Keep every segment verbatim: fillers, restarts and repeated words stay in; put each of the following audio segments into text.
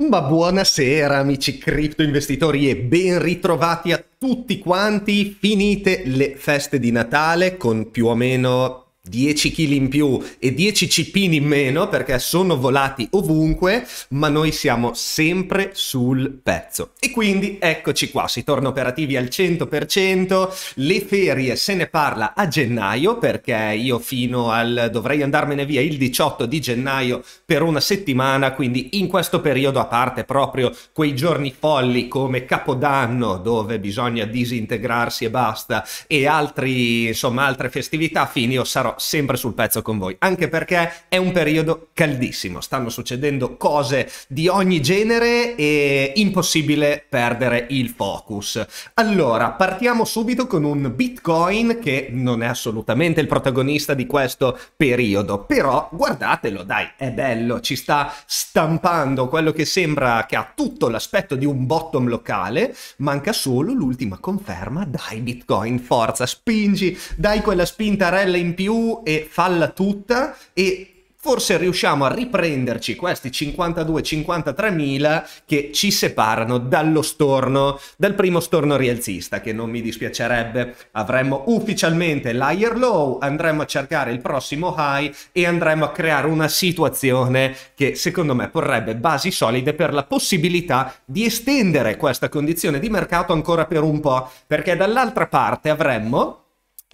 Ma buonasera amici cripto investitori e ben ritrovati a tutti quanti. Finite le feste di Natale con più o meno dieci chili in più e dieci cipini in meno, perché sono volati ovunque, ma noi siamo sempre sul pezzo. E quindi eccoci qua, si torna operativi al cento per cento, le ferie se ne parla a gennaio, perché io fino al dovrei andarmene via il diciotto di gennaio per una settimana, quindi in questo periodo, a parte proprio quei giorni folli come Capodanno dove bisogna disintegrarsi e basta, e altri, insomma, altre festività fini, io sarò sempre sul pezzo con voi, anche perché è un periodo caldissimo, stanno succedendo cose di ogni genere e impossibile perdere il focus. Allora, partiamo subito con un Bitcoin che non è assolutamente il protagonista di questo periodo, però guardatelo, dai, è bello, ci sta stampando quello che sembra che ha tutto l'aspetto di un bottom locale, manca solo l'ultima conferma. Dai Bitcoin, forza, spingi, dai quella spintarella in più e falla tutta, e forse riusciamo a riprenderci questi cinquantadue cinquantatré mila che ci separano dallo storno, dal primo storno rialzista, che non mi dispiacerebbe. Avremmo ufficialmente l'higher low, andremo a cercare il prossimo high e andremo a creare una situazione che secondo me porrebbe basi solide per la possibilità di estendere questa condizione di mercato ancora per un po', perché dall'altra parte avremmo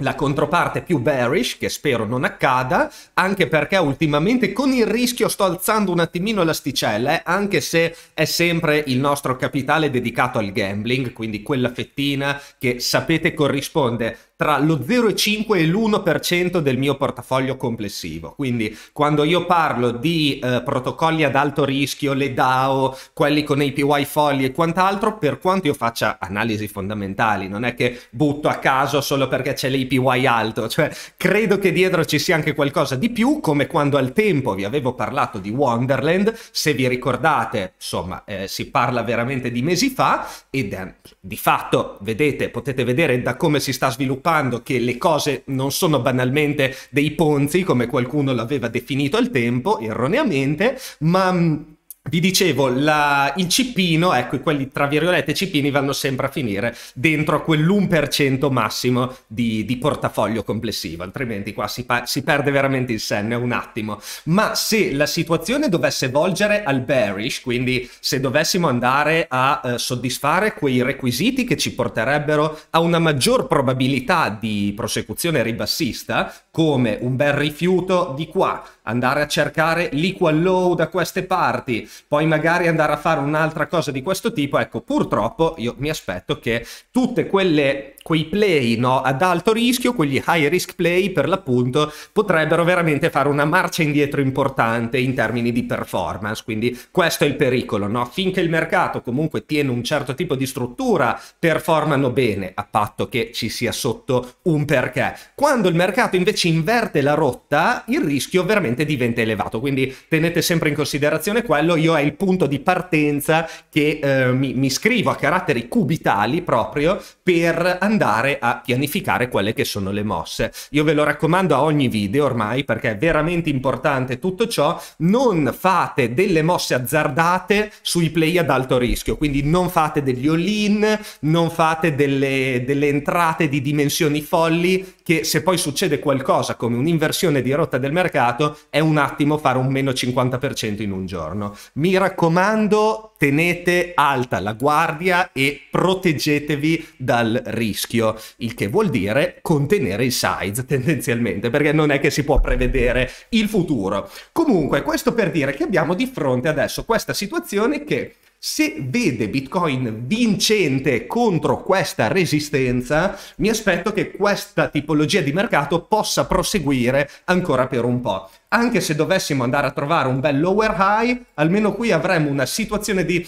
la controparte più bearish, che spero non accada, anche perché ultimamente con il rischio sto alzando un attimino l'asticella, eh, anche se è sempre il nostro capitale dedicato al gambling, quindi quella fettina che sapete corrisponde tra lo zero virgola cinque e l'uno per cento del mio portafoglio complessivo. Quindi quando io parlo di eh, protocolli ad alto rischio, le DAO, quelli con A P Y folli e quant'altro, per quanto io faccia analisi fondamentali, non è che butto a caso solo perché c'è l'A P Y alto, cioè credo che dietro ci sia anche qualcosa di più, come quando al tempo vi avevo parlato di Wonderland, se vi ricordate, insomma, eh, si parla veramente di mesi fa, ed è, di fatto vedete, potete vedere da come si sta sviluppando che le cose non sono banalmente dei ponzi, come qualcuno l'aveva definito al tempo erroneamente, ma vi dicevo, la, il cippino, ecco, quelli tra virgolette cippini vanno sempre a finire dentro quell'uno per cento massimo di, di portafoglio complessivo, altrimenti qua si, si perde veramente il senno un attimo. Ma se la situazione dovesse volgere al bearish, quindi se dovessimo andare a eh, soddisfare quei requisiti che ci porterebbero a una maggior probabilità di prosecuzione ribassista, come un bel rifiuto di qua, andare a cercare l'equal low da queste parti, poi magari andare a fare un'altra cosa di questo tipo, ecco, purtroppo io mi aspetto che tutte quelle, quei play, no, ad alto rischio, quegli high risk play per l'appunto, potrebbero veramente fare una marcia indietro importante in termini di performance. Quindi questo è il pericolo, no? Finché il mercato comunque tiene un certo tipo di struttura, performano bene, a patto che ci sia sotto un perché. Quando il mercato invece inverte la rotta, il rischio veramente diventa elevato, quindi tenete sempre in considerazione quello. Io è il punto di partenza che eh, mi, mi scrivo a caratteri cubitali proprio per andare a pianificare quelle che sono le mosse. Io ve lo raccomando a ogni video ormai, perché è veramente importante tutto ciò. Non fate delle mosse azzardate sui play ad alto rischio, quindi non fate degli all-in, non fate delle, delle entrate di dimensioni folli, che se poi succede qualcosa come un'inversione di rotta del mercato è un attimo fare un meno cinquanta per cento in un giorno. Mi raccomando, tenete alta la guardia e proteggetevi dal rischio, il che vuol dire contenere il size tendenzialmente, perché non è che si può prevedere il futuro. Comunque, questo per dire che abbiamo di fronte adesso questa situazione che, se vede Bitcoin vincente contro questa resistenza, mi aspetto che questa tipologia di mercato possa proseguire ancora per un po'. Anche se dovessimo andare a trovare un bel lower high, almeno qui avremo una situazione di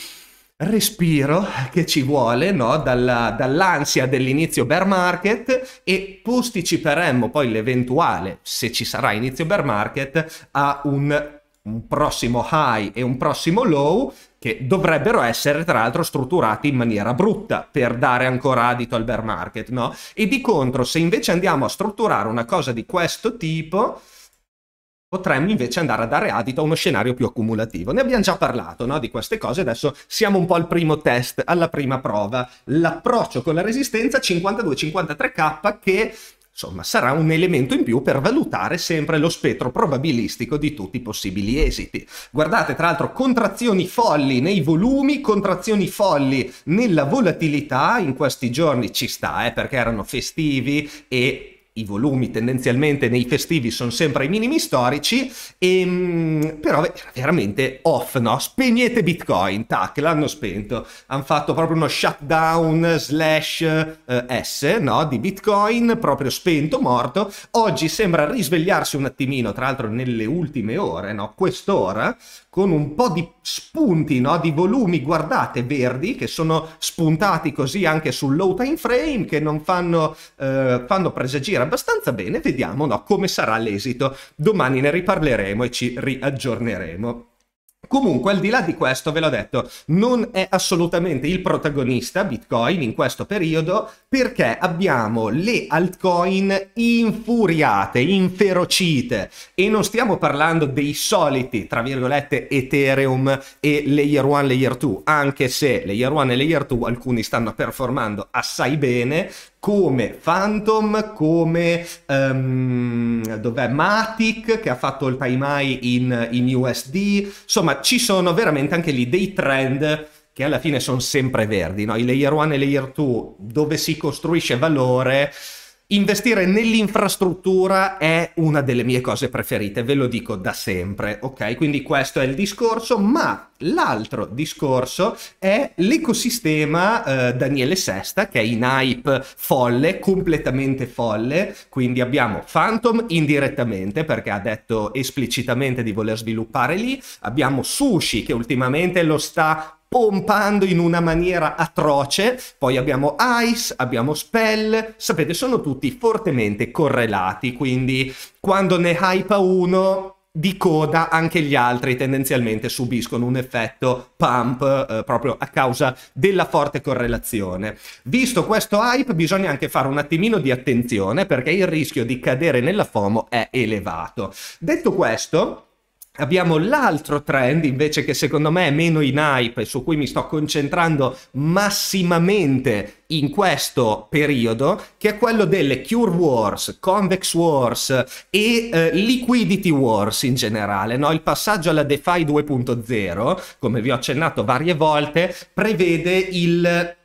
respiro che ci vuole, no? Dalla, dall'ansia dell'inizio bear market, e posticiperemmo poi l'eventuale, se ci sarà inizio bear market, a un, un prossimo high e un prossimo low, che dovrebbero essere tra l'altro strutturati in maniera brutta per dare ancora adito al bear market, no? E di contro, se invece andiamo a strutturare una cosa di questo tipo, potremmo invece andare a dare adito a uno scenario più accumulativo. Ne abbiamo già parlato, no, di queste cose. Adesso siamo un po' al primo test, alla prima prova. L'approccio con la resistenza cinquantadue cinquantatré K, che insomma sarà un elemento in più per valutare sempre lo spettro probabilistico di tutti i possibili esiti. Guardate, tra l'altro, contrazioni folli nei volumi, contrazioni folli nella volatilità. In questi giorni ci sta, eh, perché erano festivi e i volumi tendenzialmente nei festivi sono sempre ai minimi storici, e, però veramente off, no? Spegnete Bitcoin, tac, l'hanno spento. Hanno fatto proprio uno shutdown slash eh, S, no? Di Bitcoin, proprio spento, morto. Oggi sembra risvegliarsi un attimino, tra l'altro nelle ultime ore, no? Quest'ora, con un po' di spunti, no? Di volumi, guardate, verdi, che sono spuntati così anche sul low time frame, che non fanno, eh, fanno presagire abbastanza bene. Vediamo, no, come sarà l'esito. Domani ne riparleremo e ci riaggiorneremo. Comunque, al di là di questo, ve l'ho detto, non è assolutamente il protagonista Bitcoin in questo periodo, perché abbiamo le altcoin infuriate, inferocite, e non stiamo parlando dei soliti, tra virgolette, Ethereum e Layer uno, Layer due, anche se Layer uno e Layer due alcuni stanno performando assai bene, come Fantom, come um, dov'è Matic, che ha fatto il time high in, in U S D. Insomma, ci sono veramente anche lì dei trend che alla fine sono sempre verdi, no? I Layer uno e Layer due, dove si costruisce valore. Investire nell'infrastruttura è una delle mie cose preferite, ve lo dico da sempre, ok? Quindi questo è il discorso, ma l'altro discorso è l'ecosistema eh, Daniele Sesta, che è in hype folle, completamente folle. Quindi abbiamo Fantom indirettamente, perché ha detto esplicitamente di voler sviluppare lì. Abbiamo Sushi, che ultimamente lo sta pompando in una maniera atroce. Poi abbiamo Ice, abbiamo Spell. Sapete, sono tutti fortemente correlati, quindi quando ne hypa uno di coda anche gli altri tendenzialmente subiscono un effetto pump eh, proprio a causa della forte correlazione. Visto questo hype, bisogna anche fare un attimino di attenzione, perché il rischio di cadere nella FOMO è elevato. Detto questo, abbiamo l'altro trend invece, che secondo me è meno in hype e su cui mi sto concentrando massimamente in questo periodo, che è quello delle Curve Wars, Convex Wars e eh, Liquidity Wars in generale, no? Il passaggio alla DeFi due punto zero, come vi ho accennato varie volte, prevede il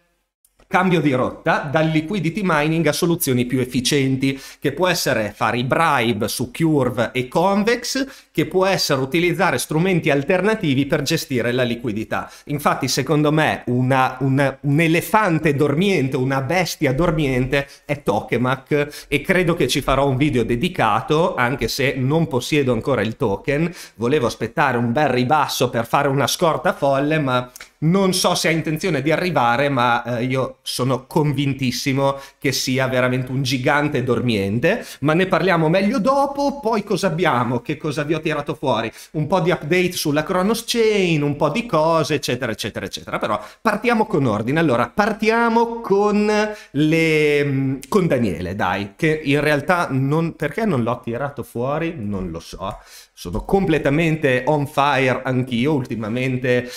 cambio di rotta dal liquidity mining a soluzioni più efficienti, che può essere fare i bribe su Curve e Convex, che può essere utilizzare strumenti alternativi per gestire la liquidità. Infatti, secondo me, una, una, un elefante dormiente, una bestia dormiente è Tokemak, e credo che ci farò un video dedicato, anche se non possiedo ancora il token. Volevo aspettare un bel ribasso per fare una scorta folle, ma non so se ha intenzione di arrivare, ma eh, io sono convintissimo che sia veramente un gigante dormiente, ma ne parliamo meglio dopo. Poi cosa abbiamo? Che cosa vi ho tirato fuori? Un po' di update sulla Cronos Chain, un po' di cose, eccetera, eccetera, eccetera. Però partiamo con ordine. Allora, partiamo con, le... con Daniele, dai, che in realtà non... perché non l'ho tirato fuori? Non lo so. Sono completamente on fire anch'io ultimamente.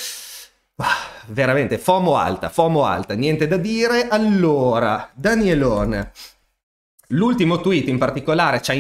Veramente FOMO alta, FOMO alta, niente da dire. Allora, Danielone, l'ultimo tweet in particolare ci ha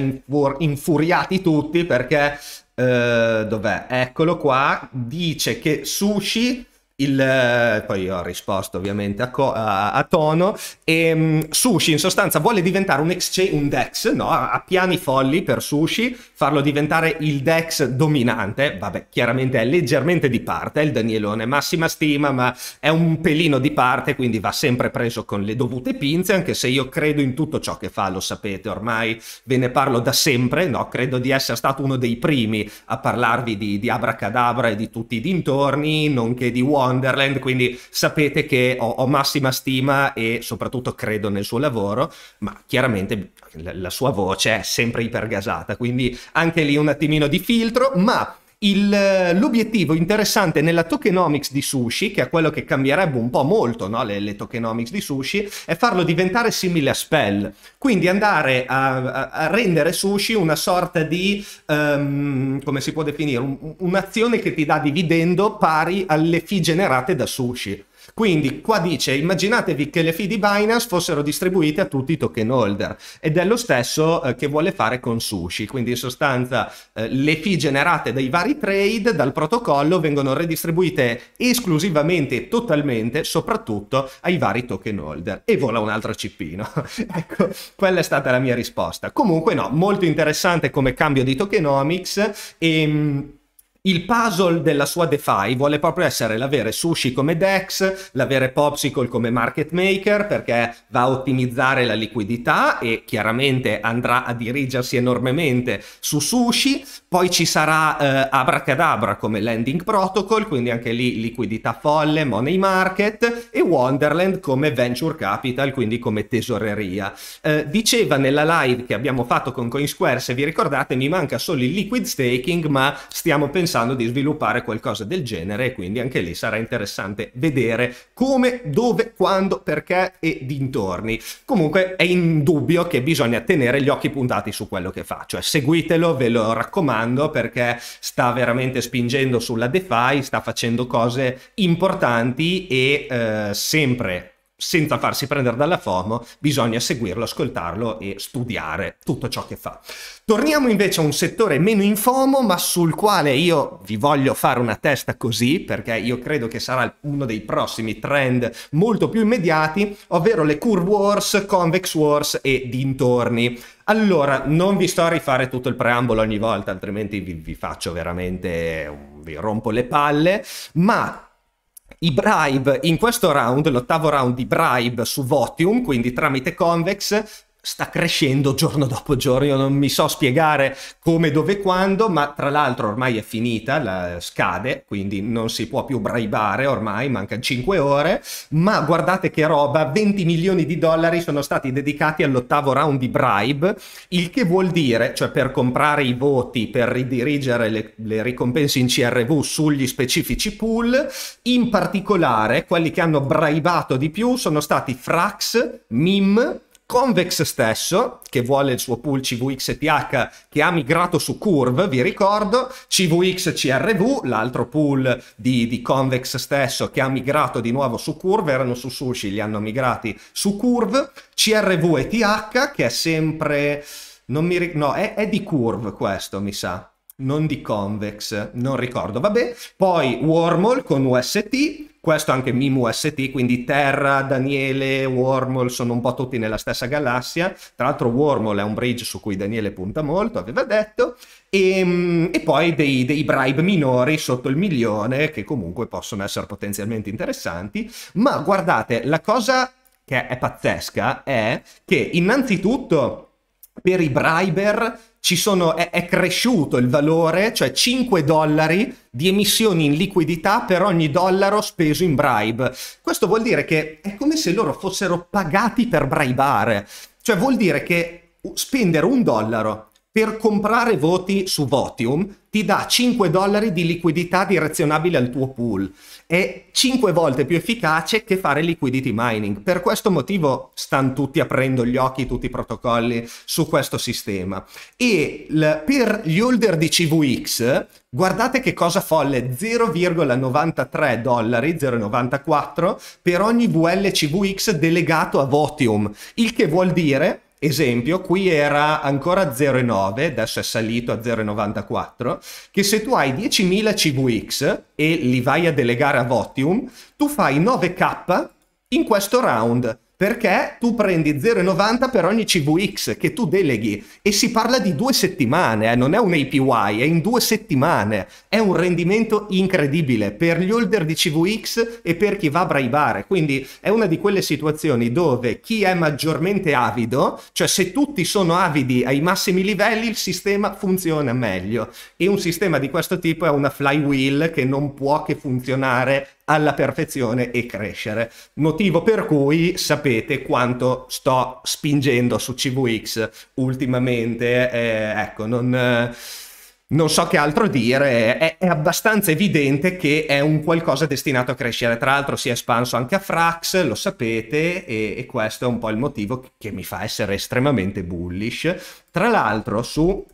infuriati tutti, perché eh, dov'è? Eccolo qua. Dice che Sushi, il, poi io ho risposto ovviamente a, a, a tono, e um, Sushi in sostanza vuole diventare un exchange, un DEX, no? A, a piani folli per Sushi, farlo diventare il DEX dominante. Vabbè, chiaramente è leggermente di parte, è il Danielone, massima stima, ma è un pelino di parte, quindi va sempre preso con le dovute pinze, anche se io credo in tutto ciò che fa, lo sapete, ormai ve ne parlo da sempre, no? Credo di essere stato uno dei primi a parlarvi di, di Abracadabra e di tutti i dintorni, nonché di Wonderland. Wonderland, quindi sapete che ho, ho massima stima e soprattutto credo nel suo lavoro, ma chiaramente la sua voce è sempre ipergasata, quindi anche lì un attimino di filtro. Ma L'obiettivo interessante nella tokenomics di Sushi, che è quello che cambierebbe un po' molto, no? le, le tokenomics di Sushi, è farlo diventare simile a Spell, quindi andare a, a rendere Sushi una sorta di, um, come si può definire, un'azione che ti dà dividendo pari alle fee generate da Sushi. Quindi qua dice, immaginatevi che le fee di Binance fossero distribuite a tutti i token holder, ed è lo stesso eh, che vuole fare con Sushi. Quindi in sostanza eh, le fee generate dai vari trade dal protocollo vengono redistribuite esclusivamente e totalmente soprattutto ai vari token holder, e vola un altro cippino. Ecco, quella è stata la mia risposta. Comunque no, molto interessante come cambio di tokenomics. E il puzzle della sua DeFi vuole proprio essere l'avere Sushi come DEX, l'avere Popsicle come market maker, perché va a ottimizzare la liquidità e chiaramente andrà a dirigersi enormemente su Sushi. Poi ci sarà eh, Abracadabra come lending protocol, quindi anche lì liquidità folle, money market, e Wonderland come venture capital, quindi come tesoreria. Eh, diceva nella live che abbiamo fatto con CoinSquare, se vi ricordate, mi manca solo il liquid staking, ma stiamo pensando di sviluppare qualcosa del genere, e quindi anche lì sarà interessante vedere come, dove, quando, perché e dintorni. Comunque è indubbio che bisogna tenere gli occhi puntati su quello che fa, cioè seguitelo, ve lo raccomando, perché sta veramente spingendo sulla DeFi, sta facendo cose importanti e eh, sempre senza farsi prendere dalla FOMO bisogna seguirlo, ascoltarlo e studiare tutto ciò che fa. Torniamo invece a un settore meno in FOMO, ma sul quale io vi voglio fare una testa così, perché io credo che sarà uno dei prossimi trend molto più immediati, ovvero le Curve Wars, Convex Wars e dintorni. Allora, non vi sto a rifare tutto il preambolo ogni volta, altrimenti vi, vi faccio veramente, vi rompo le palle, ma i bribe in questo round, l'ottavo round di bribe su Votium, quindi tramite Convex, sta crescendo giorno dopo giorno. Io non mi so spiegare come, dove, quando, ma tra l'altro ormai è finita, la scade, quindi non si può più bribare ormai, mancano cinque ore, ma guardate che roba, venti milioni di dollari sono stati dedicati all'ottavo round di bribe, il che vuol dire, cioè per comprare i voti, per ridirigere le, le ricompense in C R V sugli specifici pool, in particolare quelli che hanno bribato di più sono stati Frax, M I M, Convex stesso, che vuole il suo pool C V X E T H, che ha migrato su Curve, vi ricordo, C V X C R V, l'altro pool di, di Convex stesso, che ha migrato di nuovo su Curve, erano su Sushi, li hanno migrati su Curve, C R V E T H, che è sempre, non mi ricordo, no, è, è di Curve questo, mi sa, non di Convex, non ricordo, vabbè, poi Wormhole con U S T, questo anche M I M U S T, quindi Terra, Daniele, Wormhole sono un po' tutti nella stessa galassia. Tra l'altro Wormhole è un bridge su cui Daniele punta molto, aveva detto, e, e poi dei, dei bribe minori sotto il milione che comunque possono essere potenzialmente interessanti. Ma guardate, la cosa che è pazzesca è che innanzitutto per i briber ci sono, è, è cresciuto il valore, cioè cinque dollari di emissioni in liquidità per ogni dollaro speso in bribe. Questo vuol dire che è come se loro fossero pagati per bribare, cioè vuol dire che spendere un dollaro per comprare voti su Votium ti dà cinque dollari di liquidità direzionabile al tuo pool. È cinque volte più efficace che fare liquidity mining. Per questo motivo stanno tutti aprendo gli occhi, tutti i protocolli, su questo sistema. E per gli holder di C V X, guardate che cosa folle, zero virgola novantatré dollari, zero virgola novantaquattro, per ogni V L C V X delegato a Votium, il che vuol dire... Esempio, qui era ancora zero virgola nove, adesso è salito a zero virgola novantaquattro, che se tu hai diecimila C V X e li vai a delegare a Votium, tu fai nove K in questo round, perché tu prendi zero virgola novanta per ogni C V X che tu deleghi, e si parla di due settimane, eh? Non è un A P Y, è in due settimane, è un rendimento incredibile per gli holder di C V X e per chi va a bribare. Quindi è una di quelle situazioni dove chi è maggiormente avido, cioè se tutti sono avidi ai massimi livelli, il sistema funziona meglio, e un sistema di questo tipo è una flywheel che non può che funzionare alla perfezione e crescere, motivo per cui sapete quanto sto spingendo su C V X ultimamente. Eh, ecco, non, non so che altro dire, è, è abbastanza evidente che è un qualcosa destinato a crescere. Tra l'altro si è espanso anche a Frax, lo sapete, e, e questo è un po' il motivo che mi fa essere estremamente bullish. Tra l'altro su...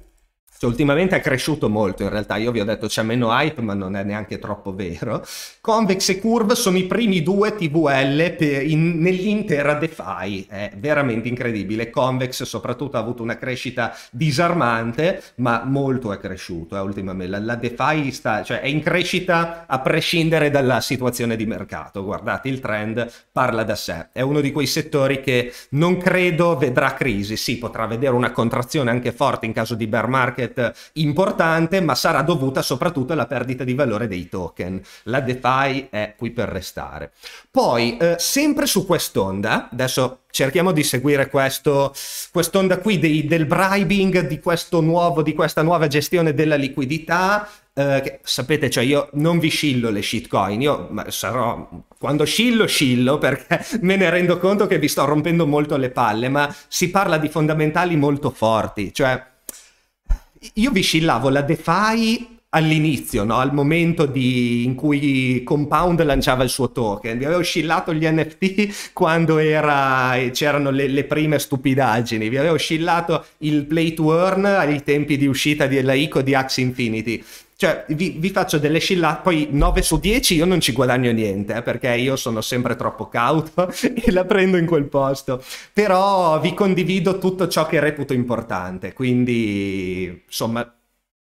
ultimamente è cresciuto molto, in realtà io vi ho detto c'è meno hype, ma non è neanche troppo vero. Convex e Curve sono i primi due T V L nell'intera DeFi, è veramente incredibile. Convex soprattutto ha avuto una crescita disarmante, ma molto è cresciuto eh, ultimamente. La DeFi sta, cioè, è in crescita a prescindere dalla situazione di mercato, guardate il trend parla da sé, è uno di quei settori che non credo vedrà crisi. Sì, potrà vedere una contrazione anche forte in caso di bear market importante, ma sarà dovuta soprattutto alla perdita di valore dei token. La DeFi è qui per restare. Poi eh, sempre su quest'onda, adesso cerchiamo di seguire questo quest'onda qui dei, del bribing, di questo nuovo, di questa nuova gestione della liquidità. Eh, che, sapete, cioè io non vi scillo le shitcoin, io sarò, quando scillo scillo perché me ne rendo conto che vi sto rompendo molto le palle, ma si parla di fondamentali molto forti, cioè io vi scillavo la DeFi all'inizio, no? Al momento di, in cui Compound lanciava il suo token, vi avevo scillato gli N F T quando c'erano le, le prime stupidaggini, vi avevo scillato il play to earn ai tempi di uscita della I C O di Axie Infinity. Cioè vi, vi faccio delle scillate, poi nove su dieci io non ci guadagno niente, eh, perché io sono sempre troppo cauto e la prendo in quel posto. Però vi condivido tutto ciò che reputo importante, quindi insomma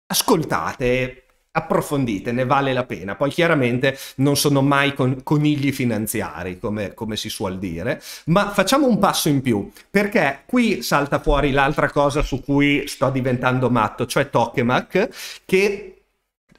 ascoltate, approfondite, ne vale la pena. Poi chiaramente non sono mai con, conigli finanziari, come, come si suol dire, ma facciamo un passo in più, perché qui salta fuori l'altra cosa su cui sto diventando matto, cioè Tokemak, che...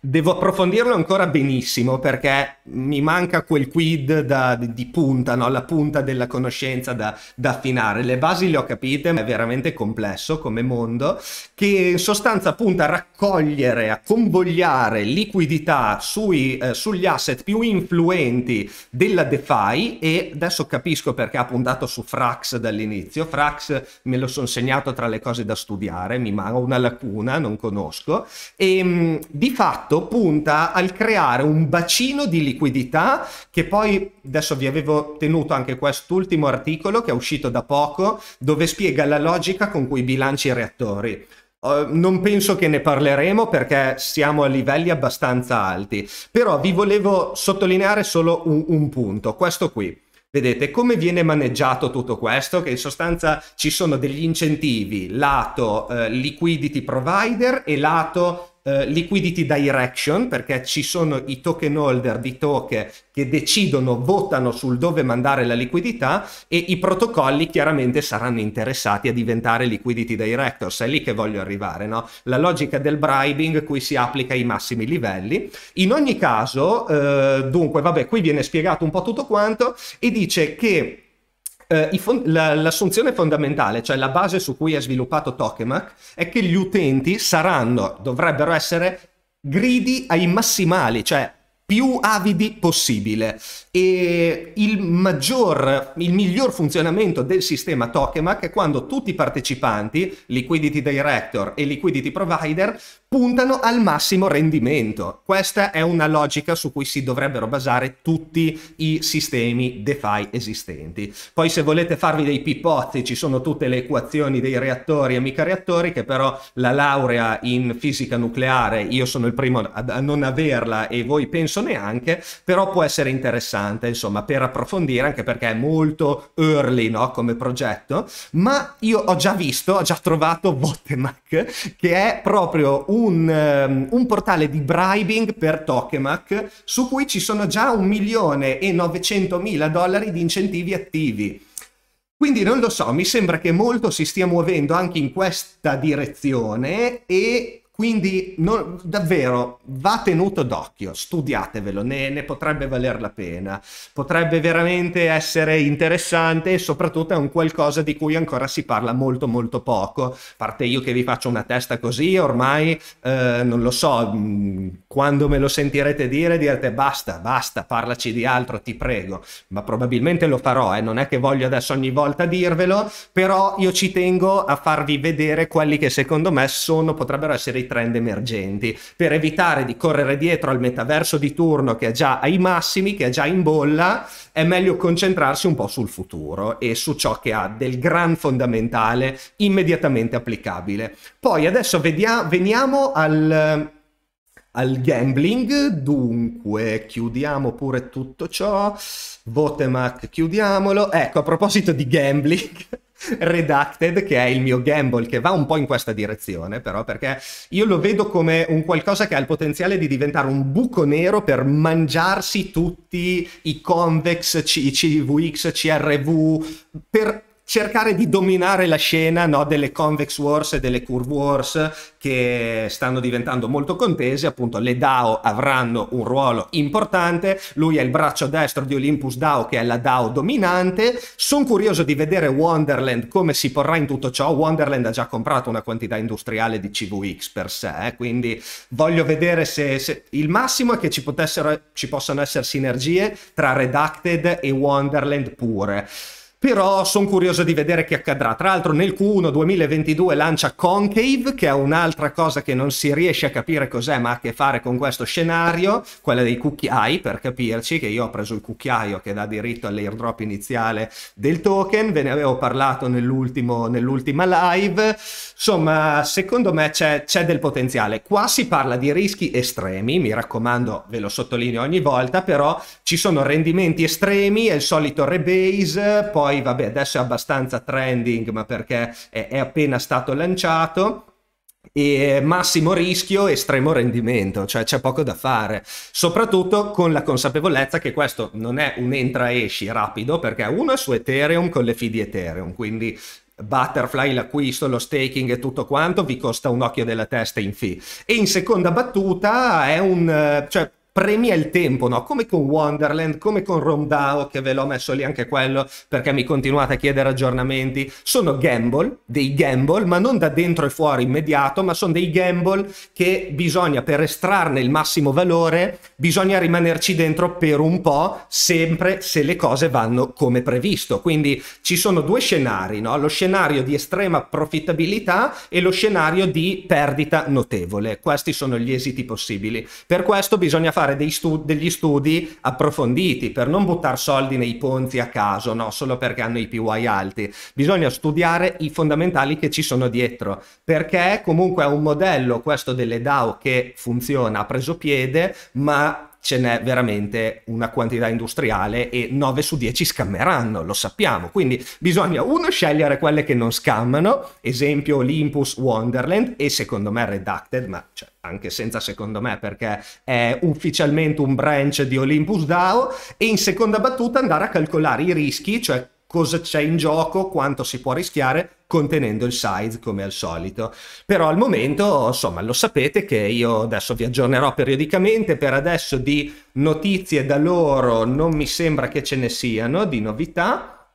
devo approfondirlo ancora benissimo perché mi manca quel quid da, di punta, no? La punta della conoscenza da, da affinare. Le basi le ho capite, ma è veramente complesso come mondo, che in sostanza punta a raccogliere, a convogliare liquidità sui, eh, sugli asset più influenti della DeFi. E adesso capisco perché ha puntato su Frax dall'inizio. Frax me lo sono segnato tra le cose da studiare, mi manca una lacuna, non conosco, e mh, di fatto punta al creare un bacino di liquidità che poi, adesso vi avevo tenuto anche quest'ultimo articolo che è uscito da poco, dove spiega la logica con cui bilanci i reattori. Uh, non penso che ne parleremo perché siamo a livelli abbastanza alti, però vi volevo sottolineare solo un, un punto, questo qui. Vedete come viene maneggiato tutto questo, che in sostanza ci sono degli incentivi lato eh, liquidity provider e lato eh, liquidity direction, perché ci sono i token holder di token che decidono, votano sul dove mandare la liquidità, e i protocolli chiaramente saranno interessati a diventare liquidity directors. È lì che voglio arrivare, no? La logica del bribing qui si applica ai massimi livelli. In ogni caso, eh, dunque, vabbè, qui viene spiegato un po' tutto quanto e dice che Uh, l'assunzione fondamentale, cioè la base su cui è sviluppato Tokemak, è che gli utenti saranno, dovrebbero essere greedy ai massimali, cioè più avidi possibile, e il maggior, il miglior funzionamento del sistema Tokemak è quando tutti i partecipanti, liquidity director e liquidity provider, puntano al massimo rendimento. Questa è una logica su cui si dovrebbero basare tutti i sistemi DeFi esistenti. Poi se volete farvi dei pipozzi ci sono tutte le equazioni dei reattori e mica reattori, che però la laurea in fisica nucleare io sono il primo a non averla e voi penso neanche, però può essere interessante insomma per approfondire, anche perché è molto early, no, come progetto. Ma io ho già visto, ho già trovato Votium, che è proprio un, um, un portale di bribing per Tokemak su cui ci sono già un milione e novecentomila dollari di incentivi attivi. Quindi non lo so, mi sembra che molto si stia muovendo anche in questa direzione, e quindi non, davvero va tenuto d'occhio, studiatevelo, ne, ne potrebbe valer la pena, potrebbe veramente essere interessante, e soprattutto è un qualcosa di cui ancora si parla molto molto poco. A parte io che vi faccio una testa così, ormai eh, non lo so, quando me lo sentirete dire direte basta, basta, parlaci di altro, ti prego, ma probabilmente lo farò, eh. Non è che voglio adesso ogni volta dirvelo, però io ci tengo a farvi vedere quelli che secondo me sono, potrebbero essere i trend emergenti, per evitare di correre dietro al metaverso di turno che è già ai massimi, che è già in bolla. È meglio concentrarsi un po' sul futuro e su ciò che ha del gran fondamentale immediatamente applicabile. Poi adesso vediamo, veniamo al... al gambling. Dunque chiudiamo pure tutto ciò, Votium chiudiamolo. Ecco, a proposito di gambling, Redacted, che è il mio gamble, che va un po' in questa direzione però, perché io lo vedo come un qualcosa che ha il potenziale di diventare un buco nero per mangiarsi tutti i Convex, i C V X, C R V, per cercare di dominare la scena, no, delle Convex Wars e delle Curve Wars, che stanno diventando molto contese. Appunto, le DAO avranno un ruolo importante, lui è il braccio destro di Olympus DAO, che è la DAO dominante. Sono curioso di vedere Wonderland come si porrà in tutto ciò. Wonderland ha già comprato una quantità industriale di C V X per sé, eh, quindi voglio vedere se, se... il massimo è che ci, potessero, ci possano essere sinergie tra Redacted e Wonderland pure. Però sono curioso di vedere che accadrà. Tra l'altro nel Q uno duemilaventidue lancia Concave, che è un'altra cosa che non si riesce a capire cos'è, ma ha a che fare con questo scenario, quella dei cucchiai, per capirci, che io ho preso il cucchiaio che dà diritto all'airdrop iniziale del token, ve ne avevo parlato nell'ultimo, nell'ultima live. Insomma, secondo me c'è del potenziale. Qua si parla di rischi estremi, mi raccomando, ve lo sottolineo ogni volta, però ci sono rendimenti estremi, è il solito rebase, poi vabbè, adesso è abbastanza trending, ma perché è, è appena stato lanciato. E massimo rischio, estremo rendimento, cioè c'è poco da fare, soprattutto con la consapevolezza che questo non è un entra-esci rapido, perché uno è su Ethereum con le fee di Ethereum, quindi Butterfly, l'acquisto, lo staking e tutto quanto vi costa un occhio della testa in fee, e in seconda battuta è un... cioè, premia il tempo, no? Come con Wonderland, come con RomDAO, che ve l'ho messo lì anche quello perché mi continuate a chiedere aggiornamenti. Sono gamble, dei gamble, ma non da dentro e fuori immediato, ma sono dei gamble che bisogna, per estrarne il massimo valore, bisogna rimanerci dentro per un po', sempre se le cose vanno come previsto. Quindi ci sono due scenari, no? Lo scenario di estrema profittabilità e lo scenario di perdita notevole. Questi sono gli esiti possibili. Per questo bisogna fare Dei studi, degli studi approfonditi, per non buttare soldi nei ponzi a caso, no? Solo perché hanno i P Y alti. Bisogna studiare i fondamentali che ci sono dietro, perché comunque è un modello, questo delle DAO, che funziona, ha preso piede, ma ce n'è veramente una quantità industriale e nove su dieci scammeranno, lo sappiamo. Quindi bisogna, uno, scegliere quelle che non scammano, esempio Olympus, Wonderland e secondo me Redacted, ma cioè, anche senza secondo me, perché è ufficialmente un branch di Olympus DAO, e in seconda battuta andare a calcolare i rischi, cioè cosa c'è in gioco, quanto si può rischiare, contenendo il size come al solito. Però al momento, insomma, lo sapete che io adesso vi aggiornerò periodicamente. Per adesso di notizie da loro non mi sembra che ce ne siano di novità,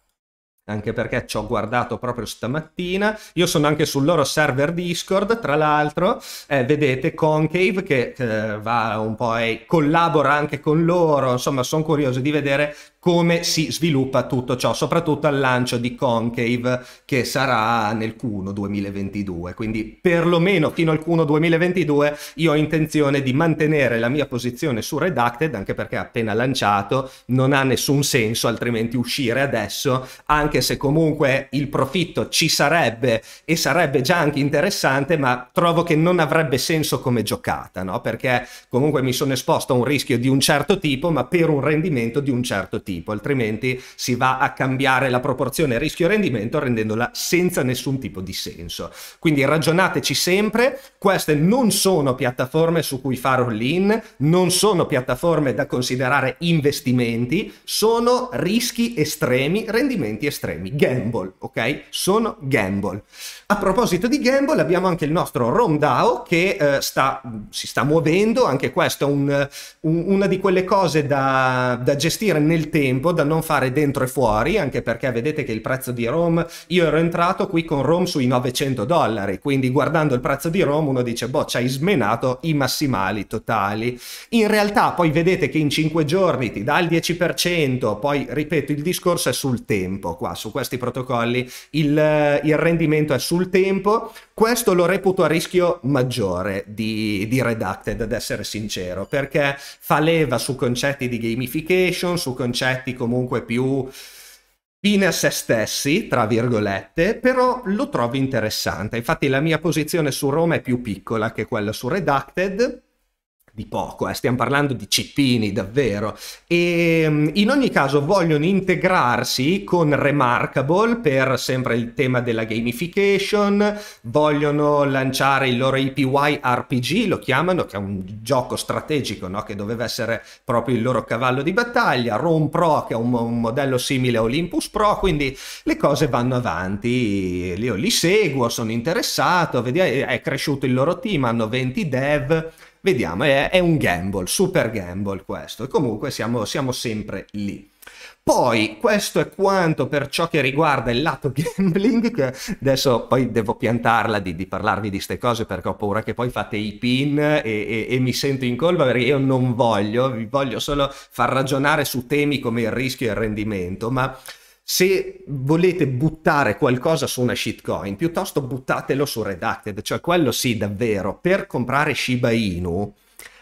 anche perché ci ho guardato proprio stamattina. Io sono anche sul loro server Discord, tra l'altro, eh, vedete Concave che eh, va un po' e collabora anche con loro. Insomma, sono curioso di vedere come si sviluppa tutto ciò, soprattutto al lancio di Concave, che sarà nel Q uno duemilaventidue. Quindi perlomeno fino al Q uno duemilaventidue io ho intenzione di mantenere la mia posizione su Redacted, anche perché appena lanciato non ha nessun senso altrimenti uscire adesso, anche se comunque il profitto ci sarebbe e sarebbe già anche interessante, ma trovo che non avrebbe senso come giocata, no? Perché comunque mi sono esposto a un rischio di un certo tipo, ma per un rendimento di un certo tipo. Tipo, altrimenti si va a cambiare la proporzione rischio-rendimento rendendola senza nessun tipo di senso. Quindi ragionateci sempre, queste non sono piattaforme su cui fare all-in, non sono piattaforme da considerare investimenti, sono rischi estremi, rendimenti estremi, gamble, ok? Sono gamble. A proposito di gamble abbiamo anche il nostro RomDAO che eh, sta, si sta muovendo, anche questa è un, un, una di quelle cose da, da gestire nel tempo, da non fare dentro e fuori, anche perché vedete che il prezzo di ROM, io ero entrato qui con ROM sui novecento dollari, quindi guardando il prezzo di ROM uno dice boh, ci hai smenato i massimali totali. In realtà poi vedete che in cinque giorni ti dà il dieci per cento, poi ripeto il discorso è sul tempo qua, su questi protocolli il, il rendimento è sul tempo. Questo lo reputo a rischio maggiore di, di Redacted, ad essere sincero, perché fa leva su concetti di gamification, su concetti comunque più fine a se stessi, tra virgolette, però lo trovo interessante. Infatti la mia posizione su Roma è più piccola che quella su Redacted, di poco, eh. Stiamo parlando di cippini davvero, e in ogni caso vogliono integrarsi con Remarkable per sempre il tema della gamification, vogliono lanciare il loro A P Y R P G, lo chiamano, che è un gioco strategico, no? Che doveva essere proprio il loro cavallo di battaglia, Rome Pro, che è un, un modello simile a Olympus Pro, quindi le cose vanno avanti, io li seguo, sono interessato, vediamo, è cresciuto il loro team, hanno venti dev, vediamo, è, è un gamble, super gamble questo, e comunque siamo, siamo sempre lì. Poi questo è quanto per ciò che riguarda il lato gambling, che adesso poi devo piantarla di, di parlarvi di ste cose perché ho paura che poi fate i pin e, e, e mi sento in colpa, perché io non voglio, vi voglio solo far ragionare su temi come il rischio e il rendimento, ma se volete buttare qualcosa su una shitcoin, piuttosto buttatelo su Redacted, cioè quello sì davvero. Per comprare Shiba Inu,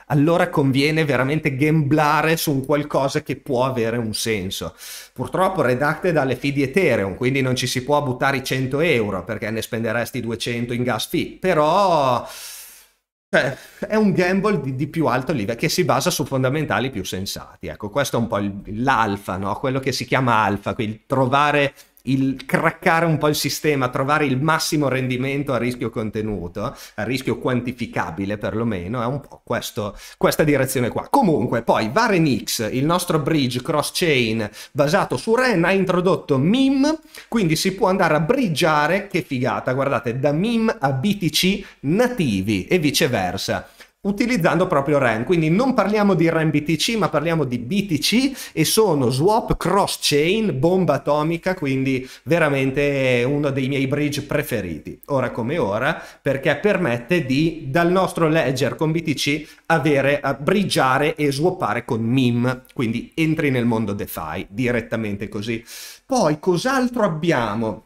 allora conviene veramente gamblare su un qualcosa che può avere un senso. Purtroppo Redacted ha le fee di Ethereum, quindi non ci si può buttare i cento euro, perché ne spenderesti duecento in gas fee, però cioè, è un gamble di, di più alto livello che si basa su fondamentali più sensati. Ecco, questo è un po' l'alfa, no? Quello che si chiama alfa, quindi trovare il craccare un po' il sistema, trovare il massimo rendimento a rischio contenuto, a rischio quantificabile perlomeno, è un po' questo, questa direzione qua. Comunque poi Varenix, il nostro bridge cross chain basato su REN, ha introdotto M I M, quindi si può andare a bridgeare, che figata, guardate, da M I M a B T C nativi e viceversa, utilizzando proprio REN, quindi non parliamo di REN B T C ma parliamo di B T C, e sono swap cross chain, bomba atomica, quindi veramente uno dei miei bridge preferiti ora come ora, perché permette di dal nostro ledger con B T C avere a bridgeare e swappare con M I M, quindi entri nel mondo DeFi direttamente così. Poi cos'altro abbiamo?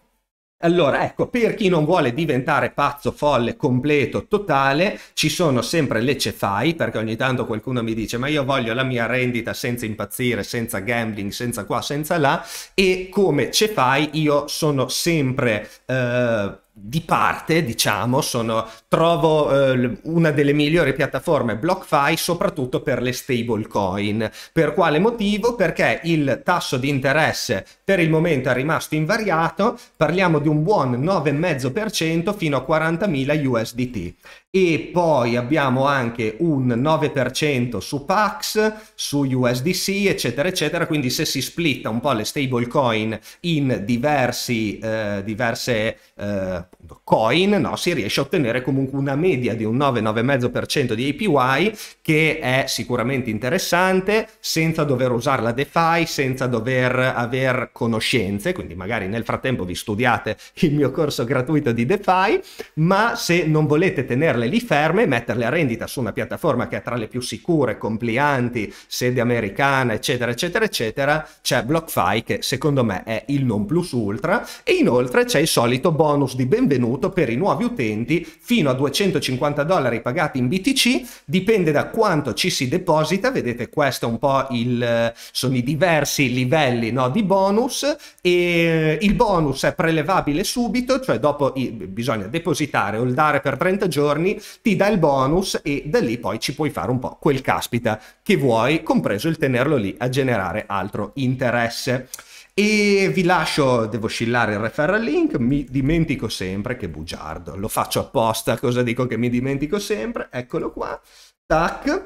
Allora, ecco, per chi non vuole diventare pazzo, folle, completo, totale, ci sono sempre le C F I, perché ogni tanto qualcuno mi dice ma io voglio la mia rendita senza impazzire, senza gambling, senza qua, senza là, e come C F I io sono sempre eh, di parte, diciamo, sono, trovo eh, una delle migliori piattaforme BlockFi, soprattutto per le stablecoin. Per quale motivo? Perché il tasso di interesse per il momento è rimasto invariato, parliamo di un buon nove virgola cinque per cento fino a quarantamila U S D T. E poi abbiamo anche un nove per cento su Pax, su U S D C, eccetera, eccetera. Quindi se si splitta un po' le stablecoin in diversi, eh, diverse eh, coin, no, si riesce a ottenere comunque una media di un nove nove virgola cinque per cento di A P Y, che è sicuramente interessante, senza dover usare la DeFi, senza dover aver conoscenze. Quindi magari nel frattempo vi studiate il mio corso gratuito di DeFi, ma se non volete tenere lì ferme, metterle a rendita su una piattaforma che è tra le più sicure, complianti, sede americana, eccetera, eccetera, eccetera, c'è BlockFi, che secondo me è il non plus ultra, e inoltre c'è il solito bonus di benvenuto per i nuovi utenti fino a duecentocinquanta dollari pagati in B T C, dipende da quanto ci si deposita, vedete questo è un po' il, sono i diversi livelli, no, di bonus, e il bonus è prelevabile subito, cioè dopo i, bisogna depositare, holdare per trenta giorni, ti dà il bonus e da lì poi ci puoi fare un po' quel caspita che vuoi, compreso il tenerlo lì a generare altro interesse. E vi lascio, devo scillare il referral link, mi dimentico sempre, che bugiardo, lo faccio apposta, cosa dico che mi dimentico sempre, eccolo qua, tac,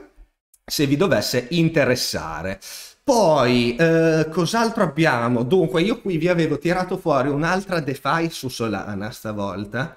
se vi dovesse interessare. Poi, eh, cos'altro abbiamo? Dunque, io qui vi avevo tirato fuori un'altra DeFi su Solana stavolta,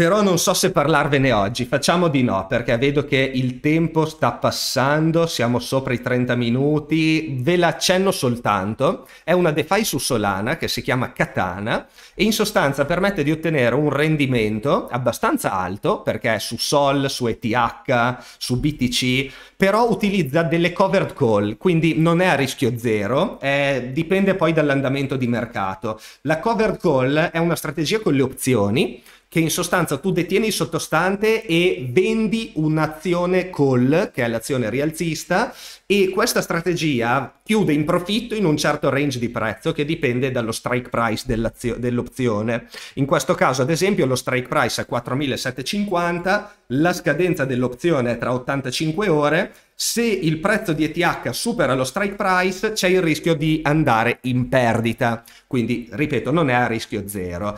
Però non so se parlarvene oggi, facciamo di no, perché vedo che il tempo sta passando, siamo sopra i trenta minuti, ve l'accenno soltanto. È una DeFi su Solana che si chiama Katana e in sostanza permette di ottenere un rendimento abbastanza alto, perché è su Sol, su E T H, su B T C, però utilizza delle covered call, quindi non è a rischio zero, è, dipende poi dall'andamento di mercato. La covered call è una strategia con le opzioni, che in sostanza tu detieni il sottostante e vendi un'azione call, che è l'azione rialzista, e questa strategia chiude in profitto in un certo range di prezzo che dipende dallo strike price dell'opzione. In questo caso, ad esempio, lo strike price è quattromilasettecentocinquanta, la scadenza dell'opzione è tra ottantacinque ore. Se il prezzo di E T H supera lo strike price c'è il rischio di andare in perdita, quindi ripeto, non è a rischio zero.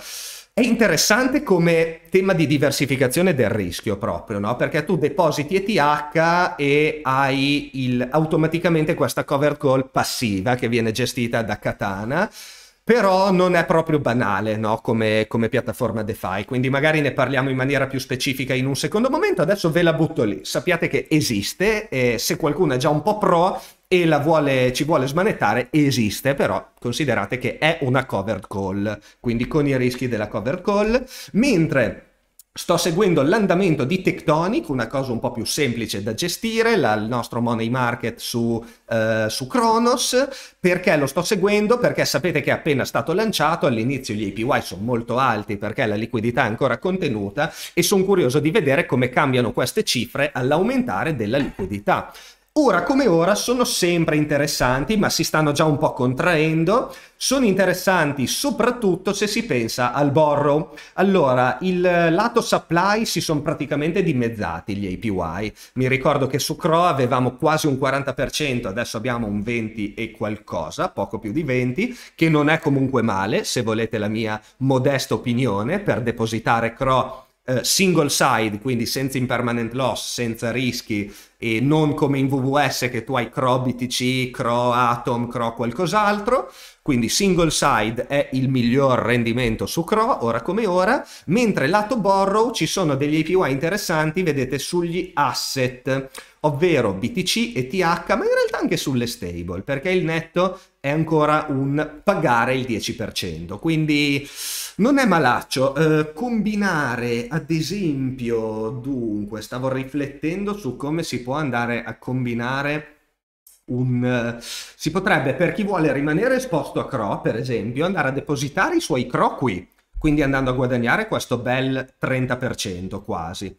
È interessante come tema di diversificazione del rischio proprio, no? Perché tu depositi E T H e hai il, automaticamente questa covered call passiva che viene gestita da Katana, però non è proprio banale, no? Come, come piattaforma DeFi, quindi magari ne parliamo in maniera più specifica in un secondo momento. Adesso ve la butto lì, sappiate che esiste e se qualcuno è già un po' pro e la vuole, ci vuole smanettare, esiste, però considerate che è una covered call, quindi con i rischi della covered call. Mentre sto seguendo l'andamento di Tectonic, una cosa un po' più semplice da gestire, la, il nostro money market su, eh, su Cronos. Perché lo sto seguendo? Perché sapete che è appena stato lanciato, all'inizio gli A P Y sono molto alti perché la liquidità è ancora contenuta e sono curioso di vedere come cambiano queste cifre all'aumentare della liquidità. Ora come ora sono sempre interessanti, ma si stanno già un po' contraendo. Sono interessanti soprattutto se si pensa al borrow. Allora, il lato supply si sono praticamente dimezzati gli A P Y. Mi ricordo che su C R O avevamo quasi un quaranta per cento, adesso abbiamo un venti e qualcosa, poco più di venti, che non è comunque male, se volete la mia modesta opinione, per depositare C R O single side, quindi senza impermanent loss, senza rischi, e non come in V V S che tu hai C R O B T C, C R O Atom, C R O qualcos'altro. Quindi single side è il miglior rendimento su C R O ora come ora. Mentre lato borrow ci sono degli A P Y interessanti, vedete, sugli asset, ovvero B T C, E T H, ma in realtà anche sulle stable, perché il netto è ancora un pagare il dieci per cento, quindi non è malaccio. Eh, combinare ad esempio, dunque stavo riflettendo su come si può andare a combinare un... si potrebbe, per chi vuole rimanere esposto a C R O per esempio, andare a depositare i suoi C R O qui, quindi andando a guadagnare questo bel trenta per cento quasi.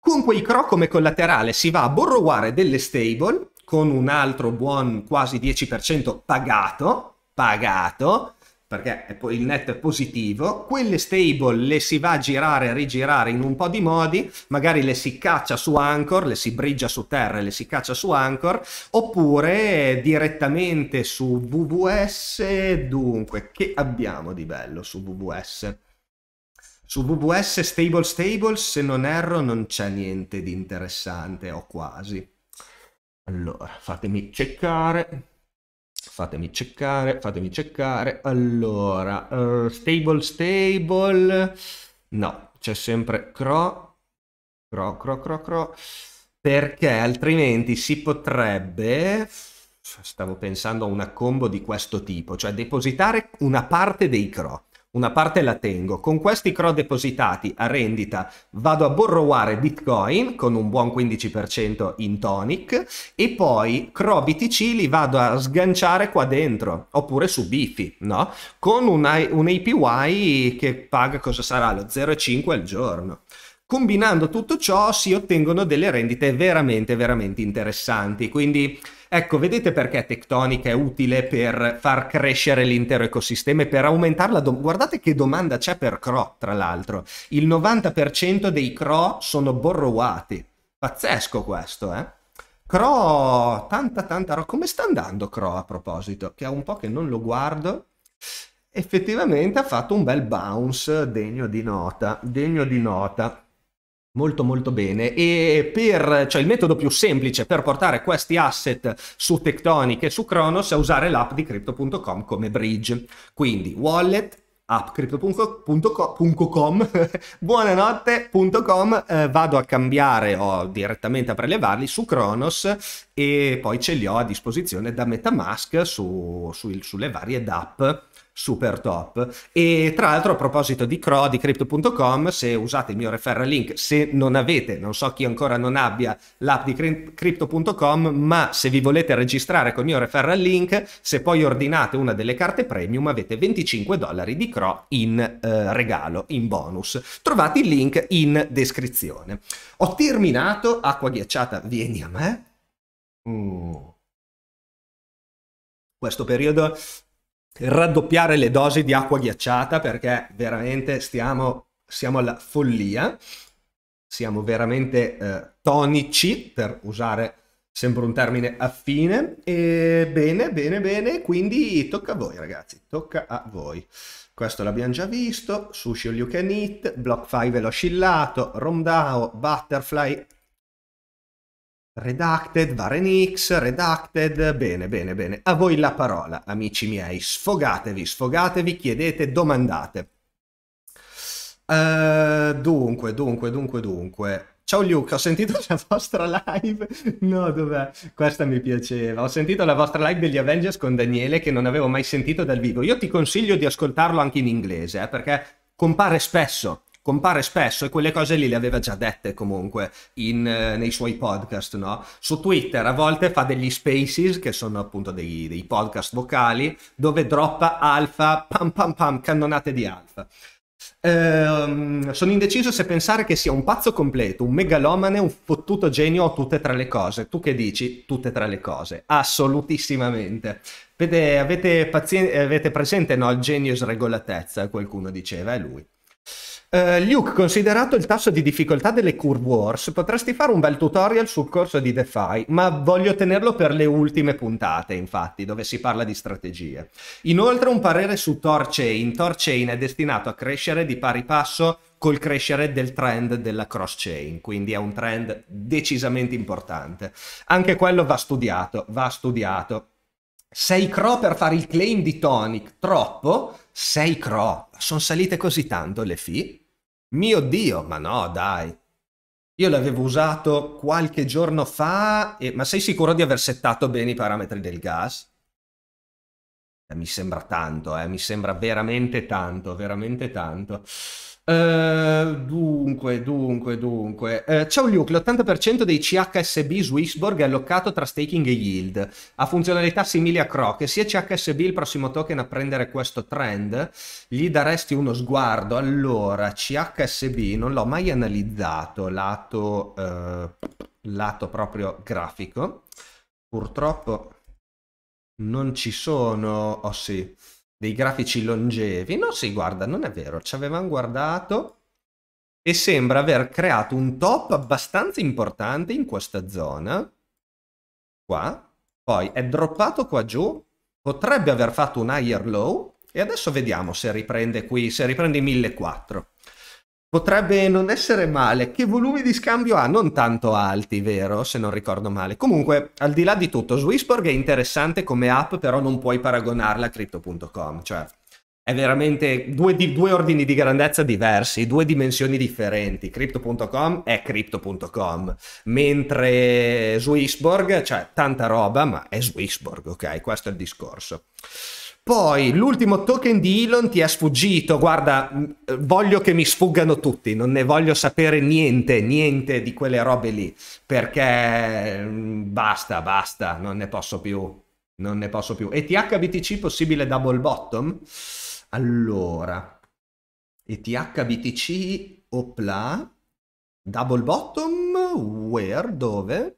Con quei C R O come collaterale si va a borroware delle stable con un altro buon quasi dieci per cento pagato, pagato, perché il netto è positivo. Quelle stable le si va a girare e rigirare in un po' di modi, magari le si caccia su Anchor, le si briggia su Terra e le si caccia su Anchor, oppure direttamente su V V S. Dunque, che abbiamo di bello su V V S? Su V V S stable stable, se non erro, non c'è niente di interessante, o quasi. Allora, fatemi cercare... fatemi cercare, fatemi cercare, allora, uh, stable, stable, no, c'è sempre C R O, C R O, C R O, C R O, C R O, perché altrimenti si potrebbe, stavo pensando a una combo di questo tipo, cioè depositare una parte dei C R O, una parte la tengo, con questi C R O depositati a rendita vado a borroware Bitcoin con un buon quindici per cento in tonic e poi C R O B T C li vado a sganciare qua dentro, oppure su Bifi, no? Con un, un A P Y che paga, cosa sarà, lo zero virgola cinque al giorno. Combinando tutto ciò si ottengono delle rendite veramente, veramente interessanti, quindi... Ecco, vedete perché Tectonic è utile per far crescere l'intero ecosistema e per aumentarla. Guardate che domanda c'è per C R O, tra l'altro. Il novanta per cento dei C R O sono borrowati. Pazzesco questo, eh? C R O, tanta tanta roba. Come sta andando C R O a proposito? Che è un po' che non lo guardo. Effettivamente ha fatto un bel bounce degno di nota, degno di nota. Molto molto bene. E per, cioè il metodo più semplice per portare questi asset su Tectonic e su Cronos è usare l'app di Crypto punto com come bridge, quindi wallet, app crypto punto com buonanotte punto com, eh, vado a cambiare o direttamente a prelevarli su Cronos e poi ce li ho a disposizione da Metamask su, su, sulle varie app super top. E tra l'altro, a proposito di C R O di crypto punto com, se usate il mio referral link, se non avete, non so chi ancora non abbia l'app di crypto punto com, ma se vi volete registrare col mio referral link, se poi ordinate una delle carte premium avete venticinque dollari di C R O in eh, regalo, in bonus. Trovate il link in descrizione. Ho terminato. Acqua ghiacciata, vieni a me. mm. Questo periodo raddoppiare le dosi di acqua ghiacciata, perché veramente stiamo siamo alla follia, siamo veramente eh, tonici, per usare sempre un termine affine. E bene bene bene, quindi tocca a voi ragazzi, tocca a voi. Questo l'abbiamo già visto, Sushi All You Can Eat, Block cinque l'ho scillato, Romdao, Butterfly, Redacted, VarenX, Redacted, bene, bene, bene. A voi la parola, amici miei. Sfogatevi, sfogatevi, chiedete, domandate. Uh, dunque, dunque, dunque, dunque. Ciao Luca, ho sentito la vostra live. No, dov'è? Questa mi piaceva. Ho sentito la vostra live degli Avengers con Daniele, che non avevo mai sentito dal vivo. Io ti consiglio di ascoltarlo anche in inglese, eh, perché compare spesso. compare spesso e quelle cose lì le aveva già dette comunque in, eh, nei suoi podcast, no? Su Twitter a volte fa degli spaces, che sono appunto dei, dei podcast vocali, dove droppa alfa, pam pam pam, cannonate di alfa. Ehm, sono indeciso se pensare che sia un pazzo completo, un megalomane, un fottuto genio o tutte e tre le cose. Tu che dici? Tutte e tre le cose, assolutissimamente. Vede, avete, avete presente, no? Il genio sregolatezza, qualcuno diceva, è lui. Uh, Luke, considerato il tasso di difficoltà delle Curve Wars, potresti fare un bel tutorial sul corso di DeFi, ma voglio tenerlo per le ultime puntate, infatti, dove si parla di strategie. Inoltre un parere su Torchain. Torchain è destinato a crescere di pari passo col crescere del trend della cross-chain, quindi è un trend decisamente importante. Anche quello va studiato, va studiato. sei C R O per fare il claim di Tonic, troppo? sei C R O, sono salite così tanto le fee? Mio Dio, ma no, dai. Io l'avevo usato qualche giorno fa, e... ma sei sicuro di aver settato bene i parametri del gas? Eh, mi sembra tanto, eh, mi sembra veramente tanto, veramente tanto. Uh, dunque, dunque, dunque. Uh, ciao Luke, l'ottanta per cento dei C H S B Swissborg è allocato tra staking e yield. Ha funzionalità simili a C R O. Che sia C H S B il prossimo token a prendere questo trend, gli daresti uno sguardo? Allora, C H S B non l'ho mai analizzato lato, uh, lato proprio grafico. Purtroppo non ci sono... Oh sì... dei grafici longevi, no si guarda, non è vero, ci avevamo guardato e sembra aver creato un top abbastanza importante in questa zona, qua, poi è droppato qua giù, potrebbe aver fatto un higher low e adesso vediamo se riprende qui, se riprende i millequattrocento. Potrebbe non essere male. Che volumi di scambio ha? Non tanto alti, vero? Se non ricordo male. Comunque, al di là di tutto, Swissborg è interessante come app, però non puoi paragonarla a crypto punto com. Cioè, è veramente due, di, due ordini di grandezza diversi, due dimensioni differenti. crypto punto com è crypto punto com, mentre Swissborg, cioè, tanta roba, ma è Swissborg, ok? Questo è il discorso. Poi l'ultimo token di Elon ti è sfuggito, guarda, voglio che mi sfuggano tutti, non ne voglio sapere niente, niente di quelle robe lì, perché basta, basta, non ne posso più, non ne posso più. E T H B T C possibile double bottom? Allora, E T H B T C, opla, double bottom, where, dove?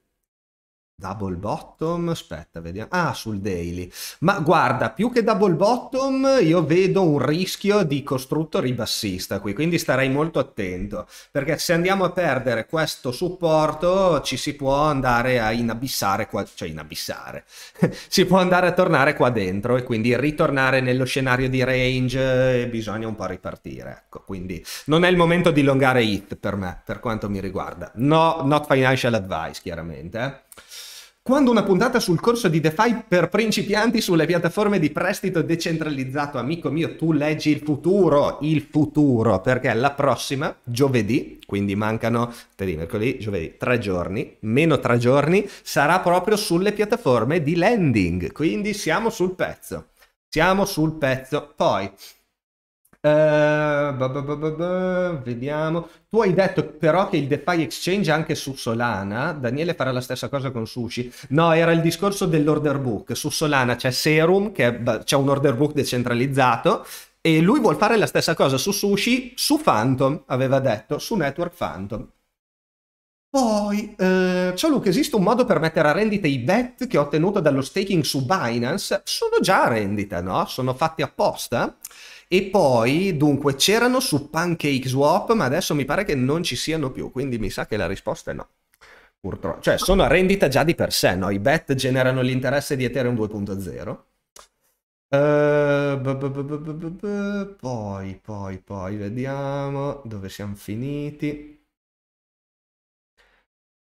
Double bottom, aspetta, vediamo. Ah, sul daily. Ma guarda, più che double bottom, io vedo un rischio di costrutto ribassista qui, quindi starei molto attento, perché se andiamo a perdere questo supporto ci si può andare a inabissare qua, cioè inabissare, si può andare a tornare qua dentro e quindi ritornare nello scenario di range e bisogna un po' ripartire, ecco. Quindi non è il momento di longare E T H per me, per quanto mi riguarda. No, not financial advice, chiaramente, eh. Quando una puntata sul corso di DeFi per principianti sulle piattaforme di prestito decentralizzato, amico mio, tu leggi il futuro, il futuro, perché la prossima, giovedì, quindi mancano tedì, mercoledì, giovedì, tre giorni, meno tre giorni, sarà proprio sulle piattaforme di lending, quindi siamo sul pezzo, siamo sul pezzo. Poi... Uh, bah bah bah bah bah, vediamo. Tu hai detto però che il DeFi Exchange anche su Solana. Daniele farà la stessa cosa con Sushi. No, era il discorso dell'order book. Su Solana c'è Serum, che c'è un order book decentralizzato, e lui vuol fare la stessa cosa su Sushi, su Fantom, aveva detto, su Network Fantom. Poi, eh, ciao Luca, esiste un modo per mettere a rendita i bet che ho ottenuto dallo staking su Binance? Sono già a rendita, no? Sono fatti apposta. E poi, dunque, c'erano su PancakeSwap, ma adesso mi pare che non ci siano più, quindi mi sa che la risposta è no, purtroppo. Cioè, sono a rendita già di per sé, no? I bet generano l'interesse di Ethereum due punto zero. Uh, poi, poi, poi, vediamo dove siamo finiti.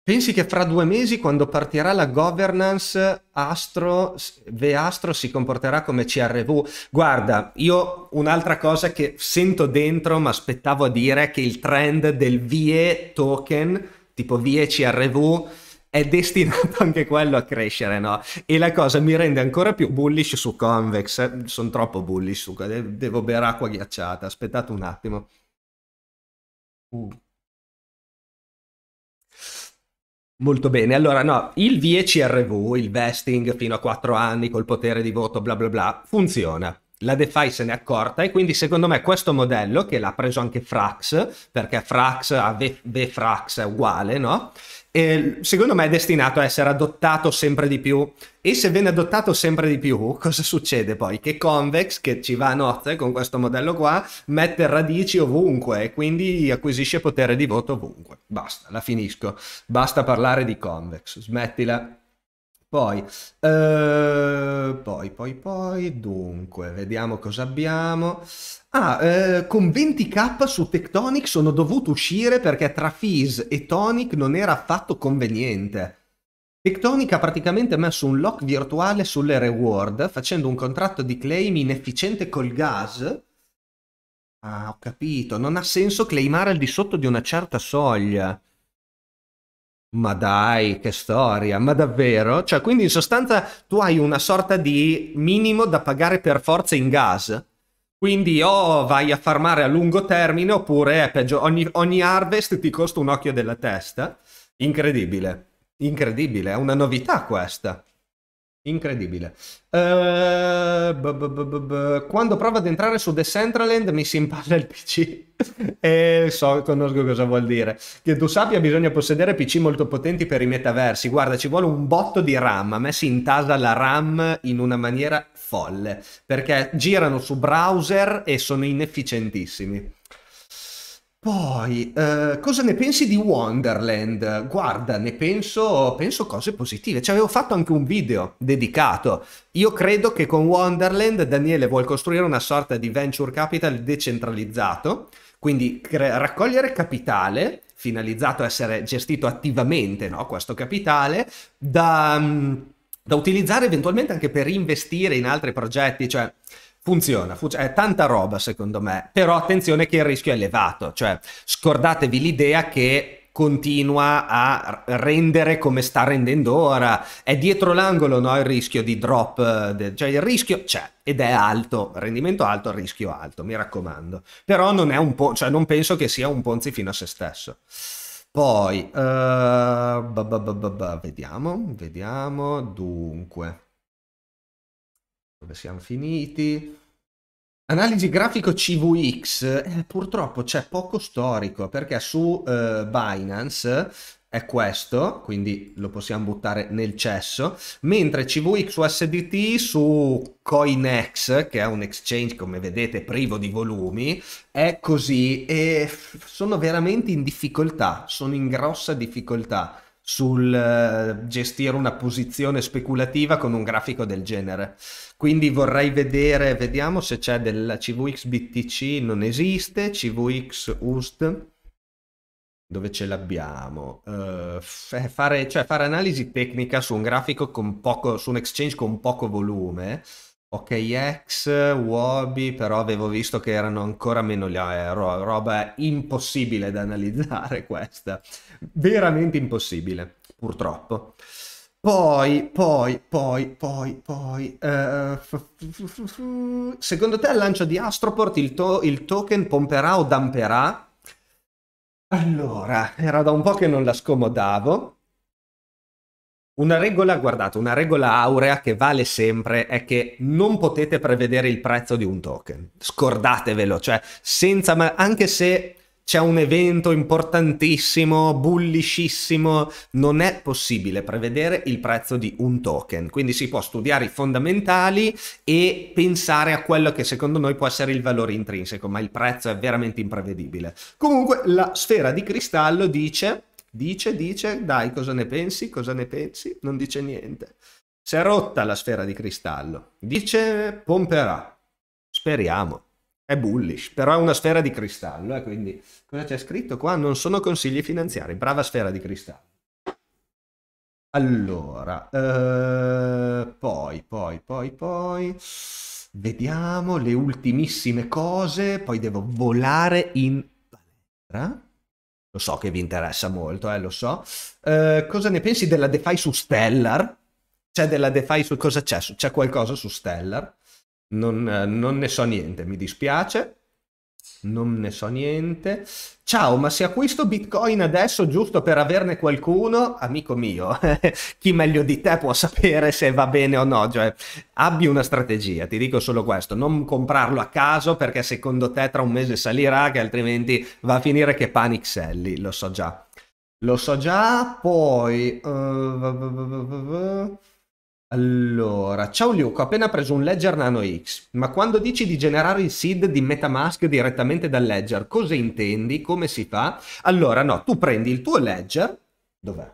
Pensi che fra due mesi, quando partirà la governance, Astro, Veastro si comporterà come C R V? Guarda, io un'altra cosa che sento dentro, ma aspettavo a dire, è che il trend del V E token, tipo V E C R V, è destinato anche quello a crescere, no? E la cosa mi rende ancora più bullish su Convex. Sono troppo bullish, su, devo bere acqua ghiacciata. Aspettate un attimo. Uh. Molto bene, allora no, il V E C R V, il vesting fino a quattro anni col potere di voto bla bla bla, funziona. La DeFi se n'è accorta e quindi secondo me questo modello, che l'ha preso anche Frax, perché Frax a VFrax è uguale, no? E secondo me è destinato a essere adottato sempre di più, e se viene adottato sempre di più, cosa succede poi? Che Convex, che ci va a nozze con questo modello qua, mette radici ovunque e quindi acquisisce potere di voto ovunque. Basta, la finisco, basta parlare di Convex, smettila. Poi, eh, poi, poi, poi, dunque, vediamo cosa abbiamo. Ah, eh, con venti K su Tectonic sono dovuto uscire perché tra fees e Tonic non era affatto conveniente. Tectonic ha praticamente messo un lock virtuale sulle reward facendo un contratto di claim inefficiente col gas. Ah, ho capito, non ha senso claimare al di sotto di una certa soglia. Ma dai, che storia, ma davvero? Cioè, quindi in sostanza tu hai una sorta di minimo da pagare per forza in gas, quindi o vai a farmare a lungo termine oppure è peggio, ogni, ogni harvest ti costa un occhio della testa. Incredibile, incredibile, è una novità questa. Incredibile. Uh, b -b -b -b -b. Quando provo ad entrare su Decentraland mi si impalla il P C e so, conosco cosa vuol dire. Che tu sappia, bisogna possedere P C molto potenti per i metaversi. Guarda, ci vuole un botto di RAM. A me si intasa la RAM in una maniera folle, perché girano su browser e sono inefficientissimi. Poi, eh, cosa ne pensi di Wonderland? Guarda, ne penso, penso cose positive. Ci avevo fatto anche un video dedicato. Io credo che con Wonderland Daniele vuol costruire una sorta di venture capital decentralizzato, quindi raccogliere capitale, finalizzato a essere gestito attivamente, no? Questo capitale, da, da utilizzare eventualmente anche per investire in altri progetti, cioè... Funziona, funziona, è tanta roba secondo me, però attenzione che il rischio è elevato, cioè scordatevi l'idea che continua a rendere come sta rendendo ora, è dietro l'angolo, no? Il rischio di drop, cioè il rischio c'è ed è alto, rendimento alto, rischio alto, mi raccomando, però non è un po', cioè non penso che sia un Ponzi fino a se stesso. Poi, uh, bah bah bah bah bah, vediamo, vediamo, dunque... Dove siamo finiti? Analisi grafico C V X, eh, purtroppo c'è poco storico perché su eh, Binance è questo, quindi lo possiamo buttare nel cesso, mentre C V X U S D T su CoinEx, che è un exchange come vedete privo di volumi, è così e sono veramente in difficoltà, sono in grossa difficoltà sul gestire una posizione speculativa con un grafico del genere. Quindi vorrei vedere, vediamo se c'è del C V X B T C, non esiste, C V X U S D, dove ce l'abbiamo, uh, fare, cioè fare analisi tecnica su un grafico con poco, su un exchange con poco volume. O K X, Wobi, però avevo visto che erano ancora meno, eh, ro roba impossibile da analizzare questa, veramente impossibile, purtroppo. Poi, poi, poi, poi, poi, uh, secondo te al lancio di Astroport il, to il token pomperà o damperà? Allora, era da un po' che non la scomodavo. Una regola, guardate, una regola aurea che vale sempre è che non potete prevedere il prezzo di un token. Scordatevelo, cioè, senza, ma anche se c'è un evento importantissimo, bullishissimo, non è possibile prevedere il prezzo di un token. Quindi si può studiare i fondamentali e pensare a quello che secondo noi può essere il valore intrinseco, ma il prezzo è veramente imprevedibile. Comunque la sfera di cristallo dice, dice, dice, dai, cosa ne pensi, cosa ne pensi? Non dice niente. Si è rotta la sfera di cristallo. Dice pomperà. Speriamo. È bullish, però è una sfera di cristallo, eh, quindi cosa c'è scritto qua? Non sono consigli finanziari, brava sfera di cristallo. Allora, eh, poi, poi, poi, poi, vediamo le ultimissime cose, poi devo volare in palestra. Lo so che vi interessa molto, eh, lo so. Eh, cosa ne pensi della DeFi su Stellar? C'è della DeFi su... cosa c'è? C'è qualcosa su Stellar? Non, non ne so niente, mi dispiace, non ne so niente. Ciao, ma se acquisto Bitcoin adesso giusto per averne qualcuno, amico mio, chi meglio di te può sapere se va bene o no? Cioè, abbi una strategia, ti dico solo questo, non comprarlo a caso perché secondo te tra un mese salirà, che altrimenti va a finire che panic selli, lo so già, lo so già. Poi... Uh... Allora, ciao Luke, ho appena preso un Ledger Nano X, ma quando dici di generare il seed di Metamask direttamente dal Ledger, cosa intendi? Come si fa? Allora, no, tu prendi il tuo Ledger, dov'è?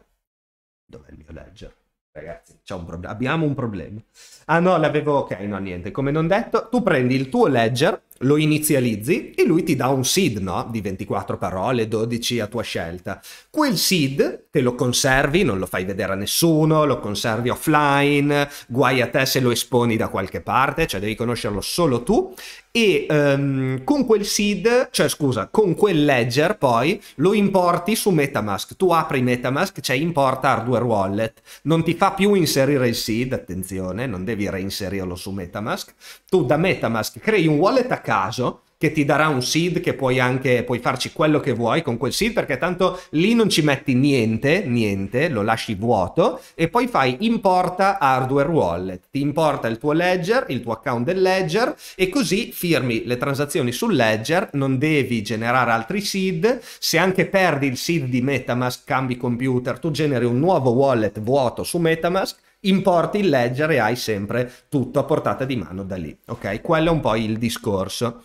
Dov'è il mio Ledger? Ragazzi, c'è un problema, abbiamo un problema. Ah no, l'avevo, ok, no, niente, come non detto, tu prendi il tuo Ledger, lo inizializzi e lui ti dà un seed, no? Di ventiquattro parole, dodici a tua scelta. Quel seed te lo conservi, non lo fai vedere a nessuno, lo conservi offline, guai a te se lo esponi da qualche parte, cioè devi conoscerlo solo tu. E um, con quel seed, cioè scusa, con quel ledger poi lo importi su Metamask. Tu apri Metamask, cioè importa hardware wallet, non ti fa più inserire il seed, attenzione, non devi reinserirlo su Metamask. Tu da Metamask crei un wallet a caso che ti darà un seed, che puoi anche, puoi farci quello che vuoi con quel seed, perché tanto lì non ci metti niente, niente, lo lasci vuoto e poi fai importa hardware wallet, ti importa il tuo ledger, il tuo account del ledger e così firmi le transazioni sul ledger, non devi generare altri seed. Se anche perdi il seed di Metamask, cambi computer, tu generi un nuovo wallet vuoto su Metamask, importi il ledger e hai sempre tutto a portata di mano da lì, ok? Quello è un po' il discorso.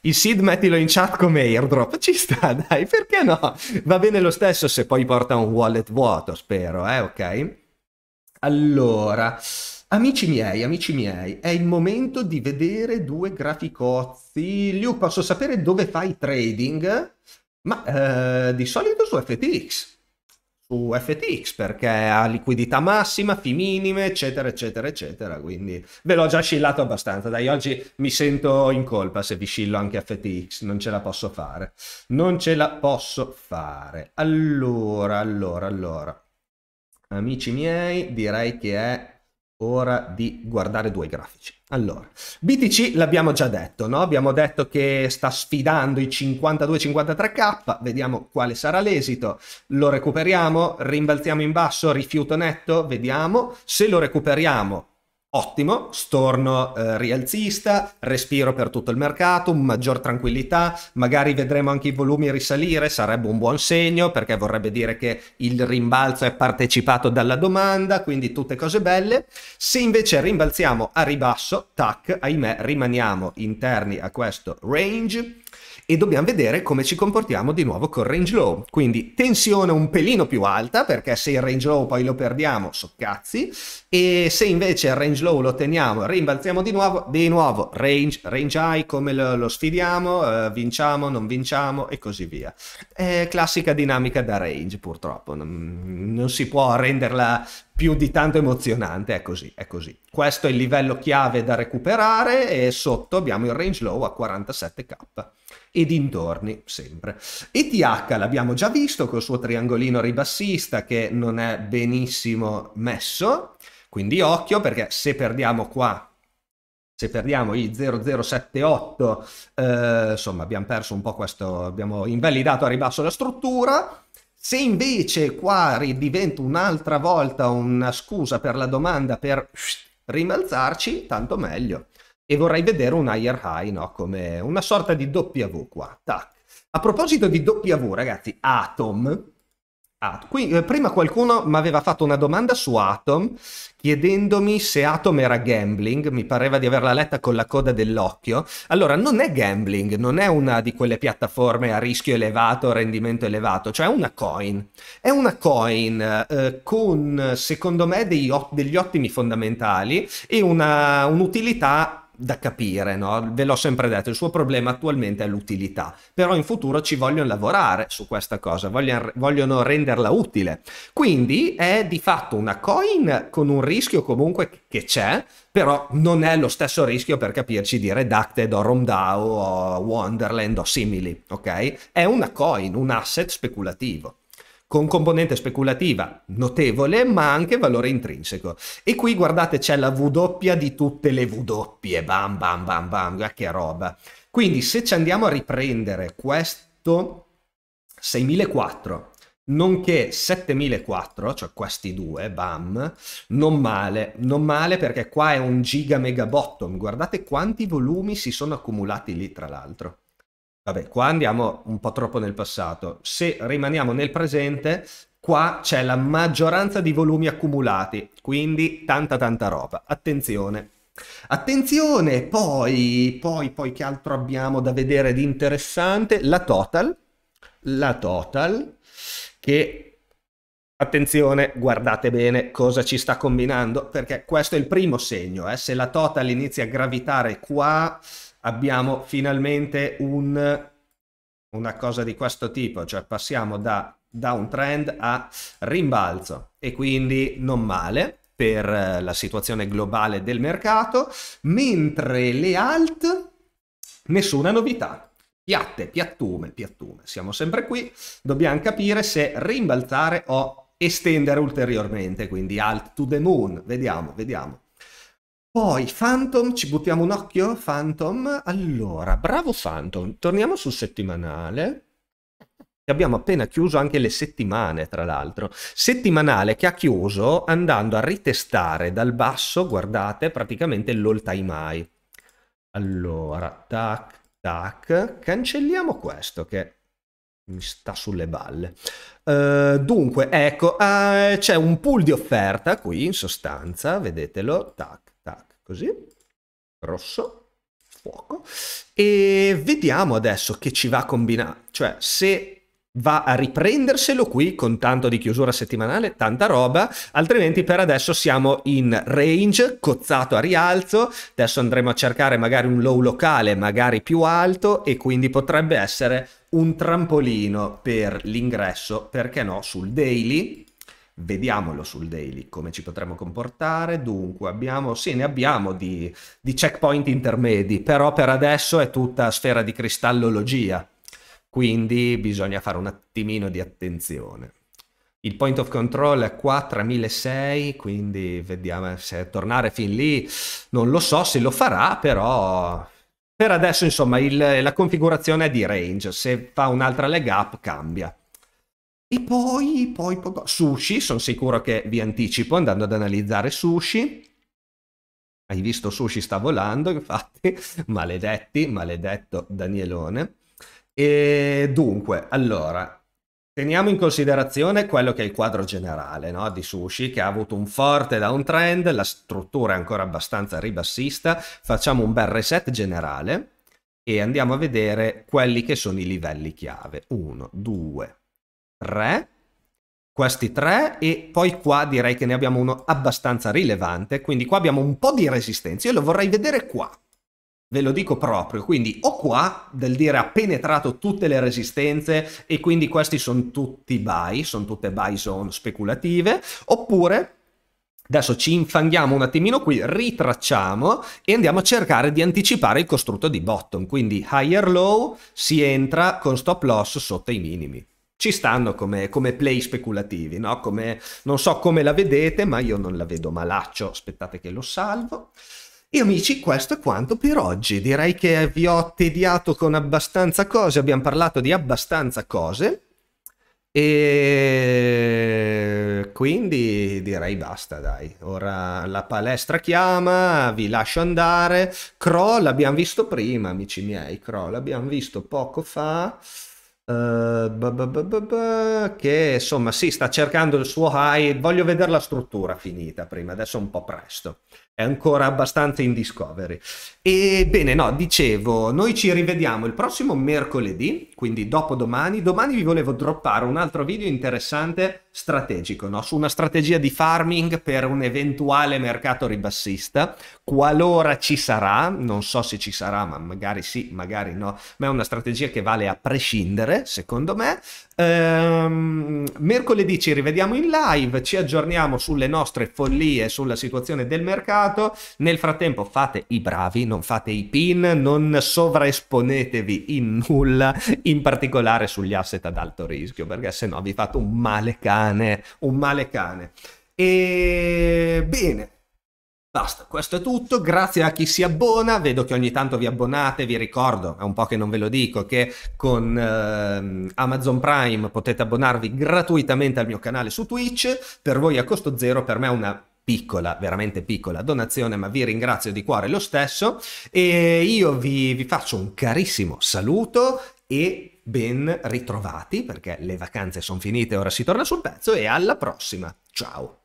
Il seed mettilo in chat come airdrop, ci sta, dai, perché no? Va bene lo stesso se poi porta un wallet vuoto, spero, eh, ok? Allora, amici miei, amici miei, è il momento di vedere due graficozzi. Liu, posso sapere dove fai trading? Ma eh, di solito su F T X. Su F T X perché ha liquidità massima, F I minime, eccetera eccetera eccetera, quindi ve l'ho già scillato abbastanza, dai, oggi mi sento in colpa se vi scillo anche F T X, non ce la posso fare, non ce la posso fare. Allora, allora, allora, amici miei, direi che è ora di guardare due grafici. Allora, B T C l'abbiamo già detto, no? Abbiamo detto che sta sfidando i cinquantadue cinquantatré K, vediamo quale sarà l'esito, lo recuperiamo, rimbalziamo in basso, rifiuto netto, vediamo, se lo recuperiamo, ottimo, storno eh, rialzista, respiro per tutto il mercato, maggior tranquillità, magari vedremo anche i volumi risalire, sarebbe un buon segno perché vorrebbe dire che il rimbalzo è partecipato dalla domanda, quindi tutte cose belle. Se invece rimbalziamo a ribasso, tac, ahimè, rimaniamo interni a questo range, e dobbiamo vedere come ci comportiamo di nuovo col range low, quindi tensione un pelino più alta, perché se il range low poi lo perdiamo, so cazzi, e se invece il range low lo teniamo, rimbalziamo di nuovo, di nuovo range, range high, come lo, lo sfidiamo, eh, vinciamo, non vinciamo e così via. È classica dinamica da range, purtroppo, non, non si può renderla più di tanto emozionante, è così, è così. Questo è il livello chiave da recuperare e sotto abbiamo il range low a quarantasette K e dintorni sempre. E T H l'abbiamo già visto col suo triangolino ribassista che non è benissimo messo, quindi occhio, perché se perdiamo qua, se perdiamo i zero zero sette otto, eh, insomma abbiamo perso un po' questo, abbiamo invalidato a ribasso la struttura. Se invece qua ridiventa un'altra volta una scusa per la domanda per rimbalzarci, tanto meglio. E vorrei vedere un higher high, no? Come una sorta di W qua. Tac. A proposito di W, ragazzi, Atom. Atom. Qui, eh, prima qualcuno mi aveva fatto una domanda su Atom, chiedendomi se Atom era gambling, mi pareva di averla letta con la coda dell'occhio. Allora, non è gambling, non è una di quelle piattaforme a rischio elevato, rendimento elevato, cioè una coin. È una coin eh, con, secondo me, dei, degli ottimi fondamentali e un'utilità da capire, no? Ve l'ho sempre detto, il suo problema attualmente è l'utilità, però in futuro ci vogliono lavorare su questa cosa, vogliono, vogliono renderla utile, quindi è di fatto una coin con un rischio comunque che c'è, però non è lo stesso rischio, per capirci, di Redacted o Romdao o Wonderland o simili, ok? È una coin, un asset speculativo, con componente speculativa notevole, ma anche valore intrinseco. E qui guardate, c'è la W di tutte le W, bam bam bam bam, che roba. Quindi se ci andiamo a riprendere questo seimilaquattro, nonché settemilaquattro, cioè questi due, bam, non male, non male, perché qua è un giga mega bottom, guardate quanti volumi si sono accumulati lì, tra l'altro. Vabbè, qua andiamo un po' troppo nel passato. Se rimaniamo nel presente, qua c'è la maggioranza di volumi accumulati, quindi tanta tanta roba. Attenzione. Attenzione, poi, poi, poi che altro abbiamo da vedere di interessante? La Total, la Total, che, attenzione, guardate bene cosa ci sta combinando, perché questo è il primo segno, eh? Se la Total inizia a gravitare qua, abbiamo finalmente un, una cosa di questo tipo, cioè passiamo da downtrend a rimbalzo, e quindi non male per la situazione globale del mercato, mentre le alt, nessuna novità, piatte, piattume, piattume, siamo sempre qui, dobbiamo capire se rimbalzare o estendere ulteriormente, quindi alt to the moon, vediamo, vediamo. Poi Fantom, ci buttiamo un occhio? Fantom, allora, bravo Fantom, torniamo sul settimanale, abbiamo appena chiuso anche le settimane, tra l'altro, settimanale che ha chiuso andando a ritestare dal basso, guardate, praticamente l'all time high. Allora, tac, tac, cancelliamo questo che mi sta sulle balle. Uh, dunque, ecco, uh, c'è un pool di offerta qui, in sostanza, vedetelo, tac. Così, rosso, fuoco, e vediamo adesso che ci va a combinare, cioè se va a riprenderselo qui con tanto di chiusura settimanale, tanta roba, altrimenti per adesso siamo in range, cozzato a rialzo, adesso andremo a cercare magari un low locale, magari più alto, e quindi potrebbe essere un trampolino per l'ingresso, perché no, sul daily. Vediamolo sul daily come ci potremmo comportare. Dunque abbiamo, sì, ne abbiamo di, di checkpoint intermedi, però per adesso è tutta sfera di cristallologia, quindi bisogna fare un attimino di attenzione. Il point of control è qua, tremilaseicento, quindi vediamo se tornare fin lì, non lo so se lo farà, però per adesso insomma il, la configurazione è di range, se fa un'altra leg up cambia. E poi, poi, poi, Sushi, sono sicuro che vi anticipo andando ad analizzare Sushi. Hai visto, Sushi sta volando, infatti, maledetti, maledetto Danielone. E dunque, allora, teniamo in considerazione quello che è il quadro generale, no, di Sushi, che ha avuto un forte downtrend, la struttura è ancora abbastanza ribassista, facciamo un bel reset generale. e andiamo a vedere quelli che sono i livelli chiave. uno, due, tre. Questi tre, e poi qua direi che ne abbiamo uno abbastanza rilevante, quindi qua abbiamo un po' di resistenza. Io lo vorrei vedere qua, ve lo dico proprio, quindi o qua, del dire ha penetrato tutte le resistenze e quindi questi sono tutti buy, sono tutte buy zone speculative, oppure adesso ci infanghiamo un attimino qui, ritracciamo e andiamo a cercare di anticipare il costrutto di bottom, quindi higher low, si entra con stop loss sotto i minimi. Ci stanno come, come play speculativi, no? Come, non so come la vedete, ma io non la vedo malaccio. Aspettate che lo salvo. E amici, questo è quanto per oggi. Direi che vi ho tediato con abbastanza cose, abbiamo parlato di abbastanza cose. E quindi direi basta, dai. Ora la palestra chiama, vi lascio andare. C R O l'abbiamo visto prima, amici miei. C R O l'abbiamo visto poco fa. Uh, bah bah bah bah bah, che insomma si sì, sta cercando il suo high. Voglio vedere la struttura finita prima, adesso è un po' presto, è ancora abbastanza in discovery. E bene, no, dicevo, noi ci rivediamo il prossimo mercoledì, quindi dopodomani. Domani vi volevo droppare un altro video interessante, strategico, no? Su una strategia di farming per un eventuale mercato ribassista, qualora ci sarà. Non so se ci sarà, ma magari sì, magari no, ma è una strategia che vale a prescindere, secondo me. Ehm, mercoledì ci rivediamo in live, ci aggiorniamo sulle nostre follie, sulla situazione del mercato. Nel frattempo fate i bravi, non fate i pin, non sovraesponetevi in nulla, in particolare sugli asset ad alto rischio, perché se no vi fate un male cane, un male cane. E bene, basta, questo è tutto. Grazie a chi si abbona, vedo che ogni tanto vi abbonate. Vi ricordo, è un po' che non ve lo dico, che con eh, Amazon Prime potete abbonarvi gratuitamente al mio canale su Twitch, per voi a costo zero, per me è una piccola, veramente piccola donazione, ma vi ringrazio di cuore lo stesso. E io vi, vi faccio un carissimo saluto e ben ritrovati, perché le vacanze sono finite, ora si torna sul pezzo, e alla prossima, ciao!